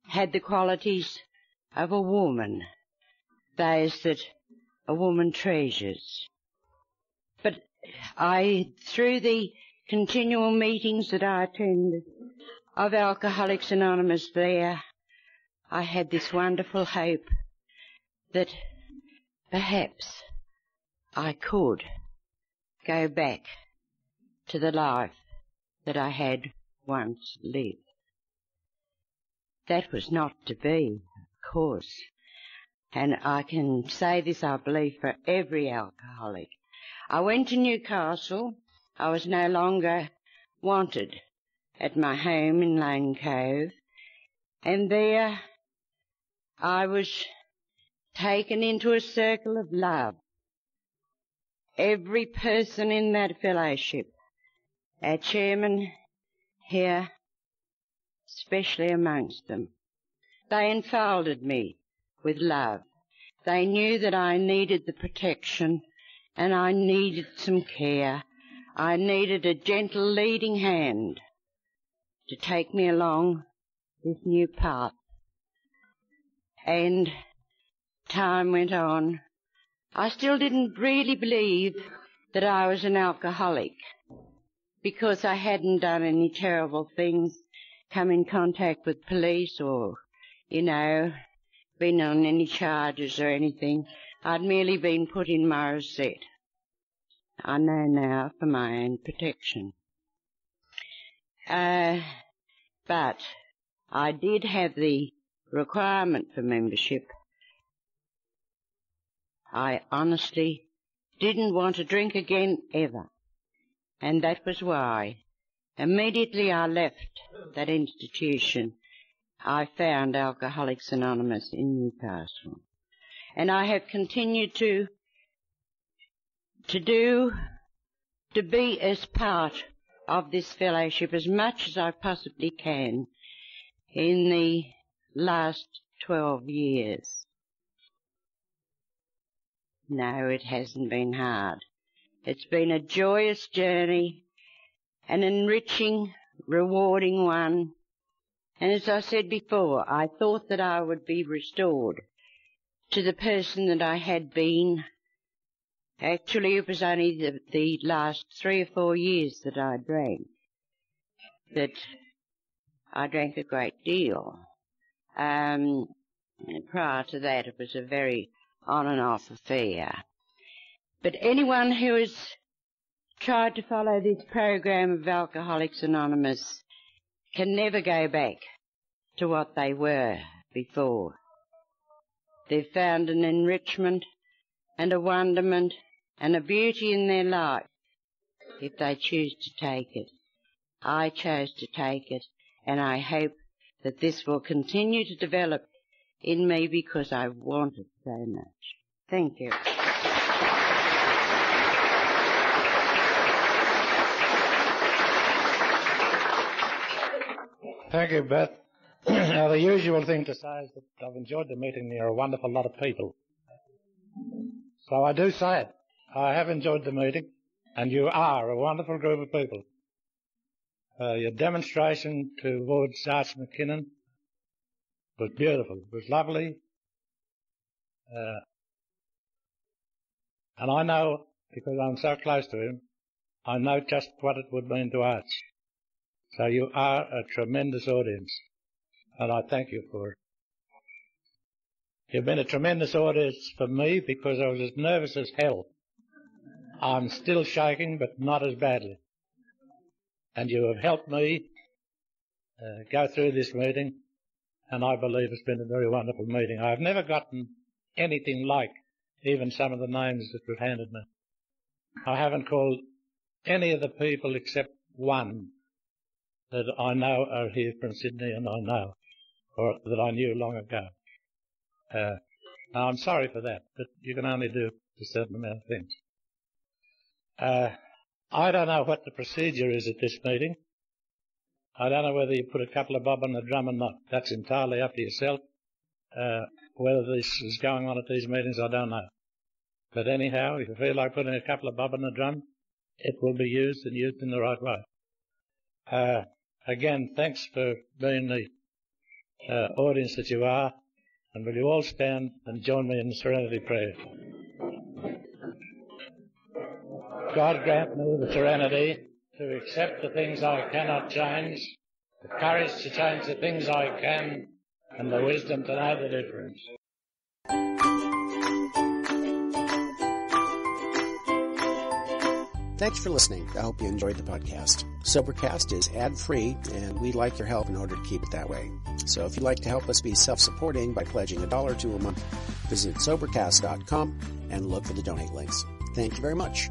had the qualities of a woman, those that a woman treasures. But I, through the continual meetings that I attended of Alcoholics Anonymous there, I had this wonderful hope that perhaps I could go back to the life that I had once lived. That was not to be, of course, and I can say this, I believe, for every alcoholic. I went to Newcastle. I was no longer wanted at my home in Lane Cove, and there I was taken into a circle of love. Every person in that fellowship, our chairman here, especially amongst them, they enfolded me with love. They knew that I needed the protection and I needed some care. I needed a gentle leading hand to take me along this new path. And time went on. I still didn't really believe that I was an alcoholic because I hadn't done any terrible things, come in contact with police or, you know, been on any charges or anything. I'd merely been put in Morisset. I know now for my own protection. Uh, but I did have the requirement for membership. I honestly didn't want to drink again ever, and that was why immediately I left that institution, I found Alcoholics Anonymous in Newcastle. And I have continued to to do, to be as part of this fellowship as much as I possibly can in the last twelve years. No, it hasn't been hard. It's been a joyous journey, an enriching, rewarding one. And as I said before, I thought that I would be restored to the person that I had been. Actually, it was only the, the last three or four years that I drank, that I drank a great deal. Um, prior to that, it was a very on-and-off affair. But anyone who has tried to follow this program of Alcoholics Anonymous can never go back to what they were before. They've found an enrichment and a wonderment and a beauty in their life, if they choose to take it. I chose to take it, and I hope that this will continue to develop in me because I want it so much. Thank you. Thank you, Beth. Now, the usual thing to say is that I've enjoyed the meeting. There are a wonderful lot of people. So I do say it. I have enjoyed the meeting, and you are a wonderful group of people. Uh, your demonstration towards Archie McKinnon was beautiful. It was lovely. Uh, and I know, because I'm so close to him, I know just what it would mean to Archie. So you are a tremendous audience, and I thank you for it. You've been a tremendous audience for me because I was as nervous as hell. I'm still shaking, but not as badly. And you have helped me uh, go through this meeting, and I believe it's been a very wonderful meeting. I've never gotten anything like even some of the names that were handed me. I haven't called any of the people except one that I know are here from Sydney and I know, or that I knew long ago. Uh, now I'm sorry for that, but you can only do a certain amount of things. Uh, I don't know what the procedure is at this meeting. I don't know whether you put a couple of bob on the drum or not. That's entirely up to yourself. Uh, whether this is going on at these meetings, I don't know. But anyhow, if you feel like putting a couple of bob on the drum, it will be used and used in the right way. Uh, Again, thanks for being the uh, audience that you are, and will you all stand and join me in the Serenity Prayer. God grant me the serenity to accept the things I cannot change, the courage to change the things I can, and the wisdom to know the difference. Thanks for listening. I hope you enjoyed the podcast. Sobercast is ad-free, and we'd like your help in order to keep it that way. So if you'd like to help us be self-supporting by pledging a dollar to a month, visit Sobercast dot com and look for the donate links. Thank you very much.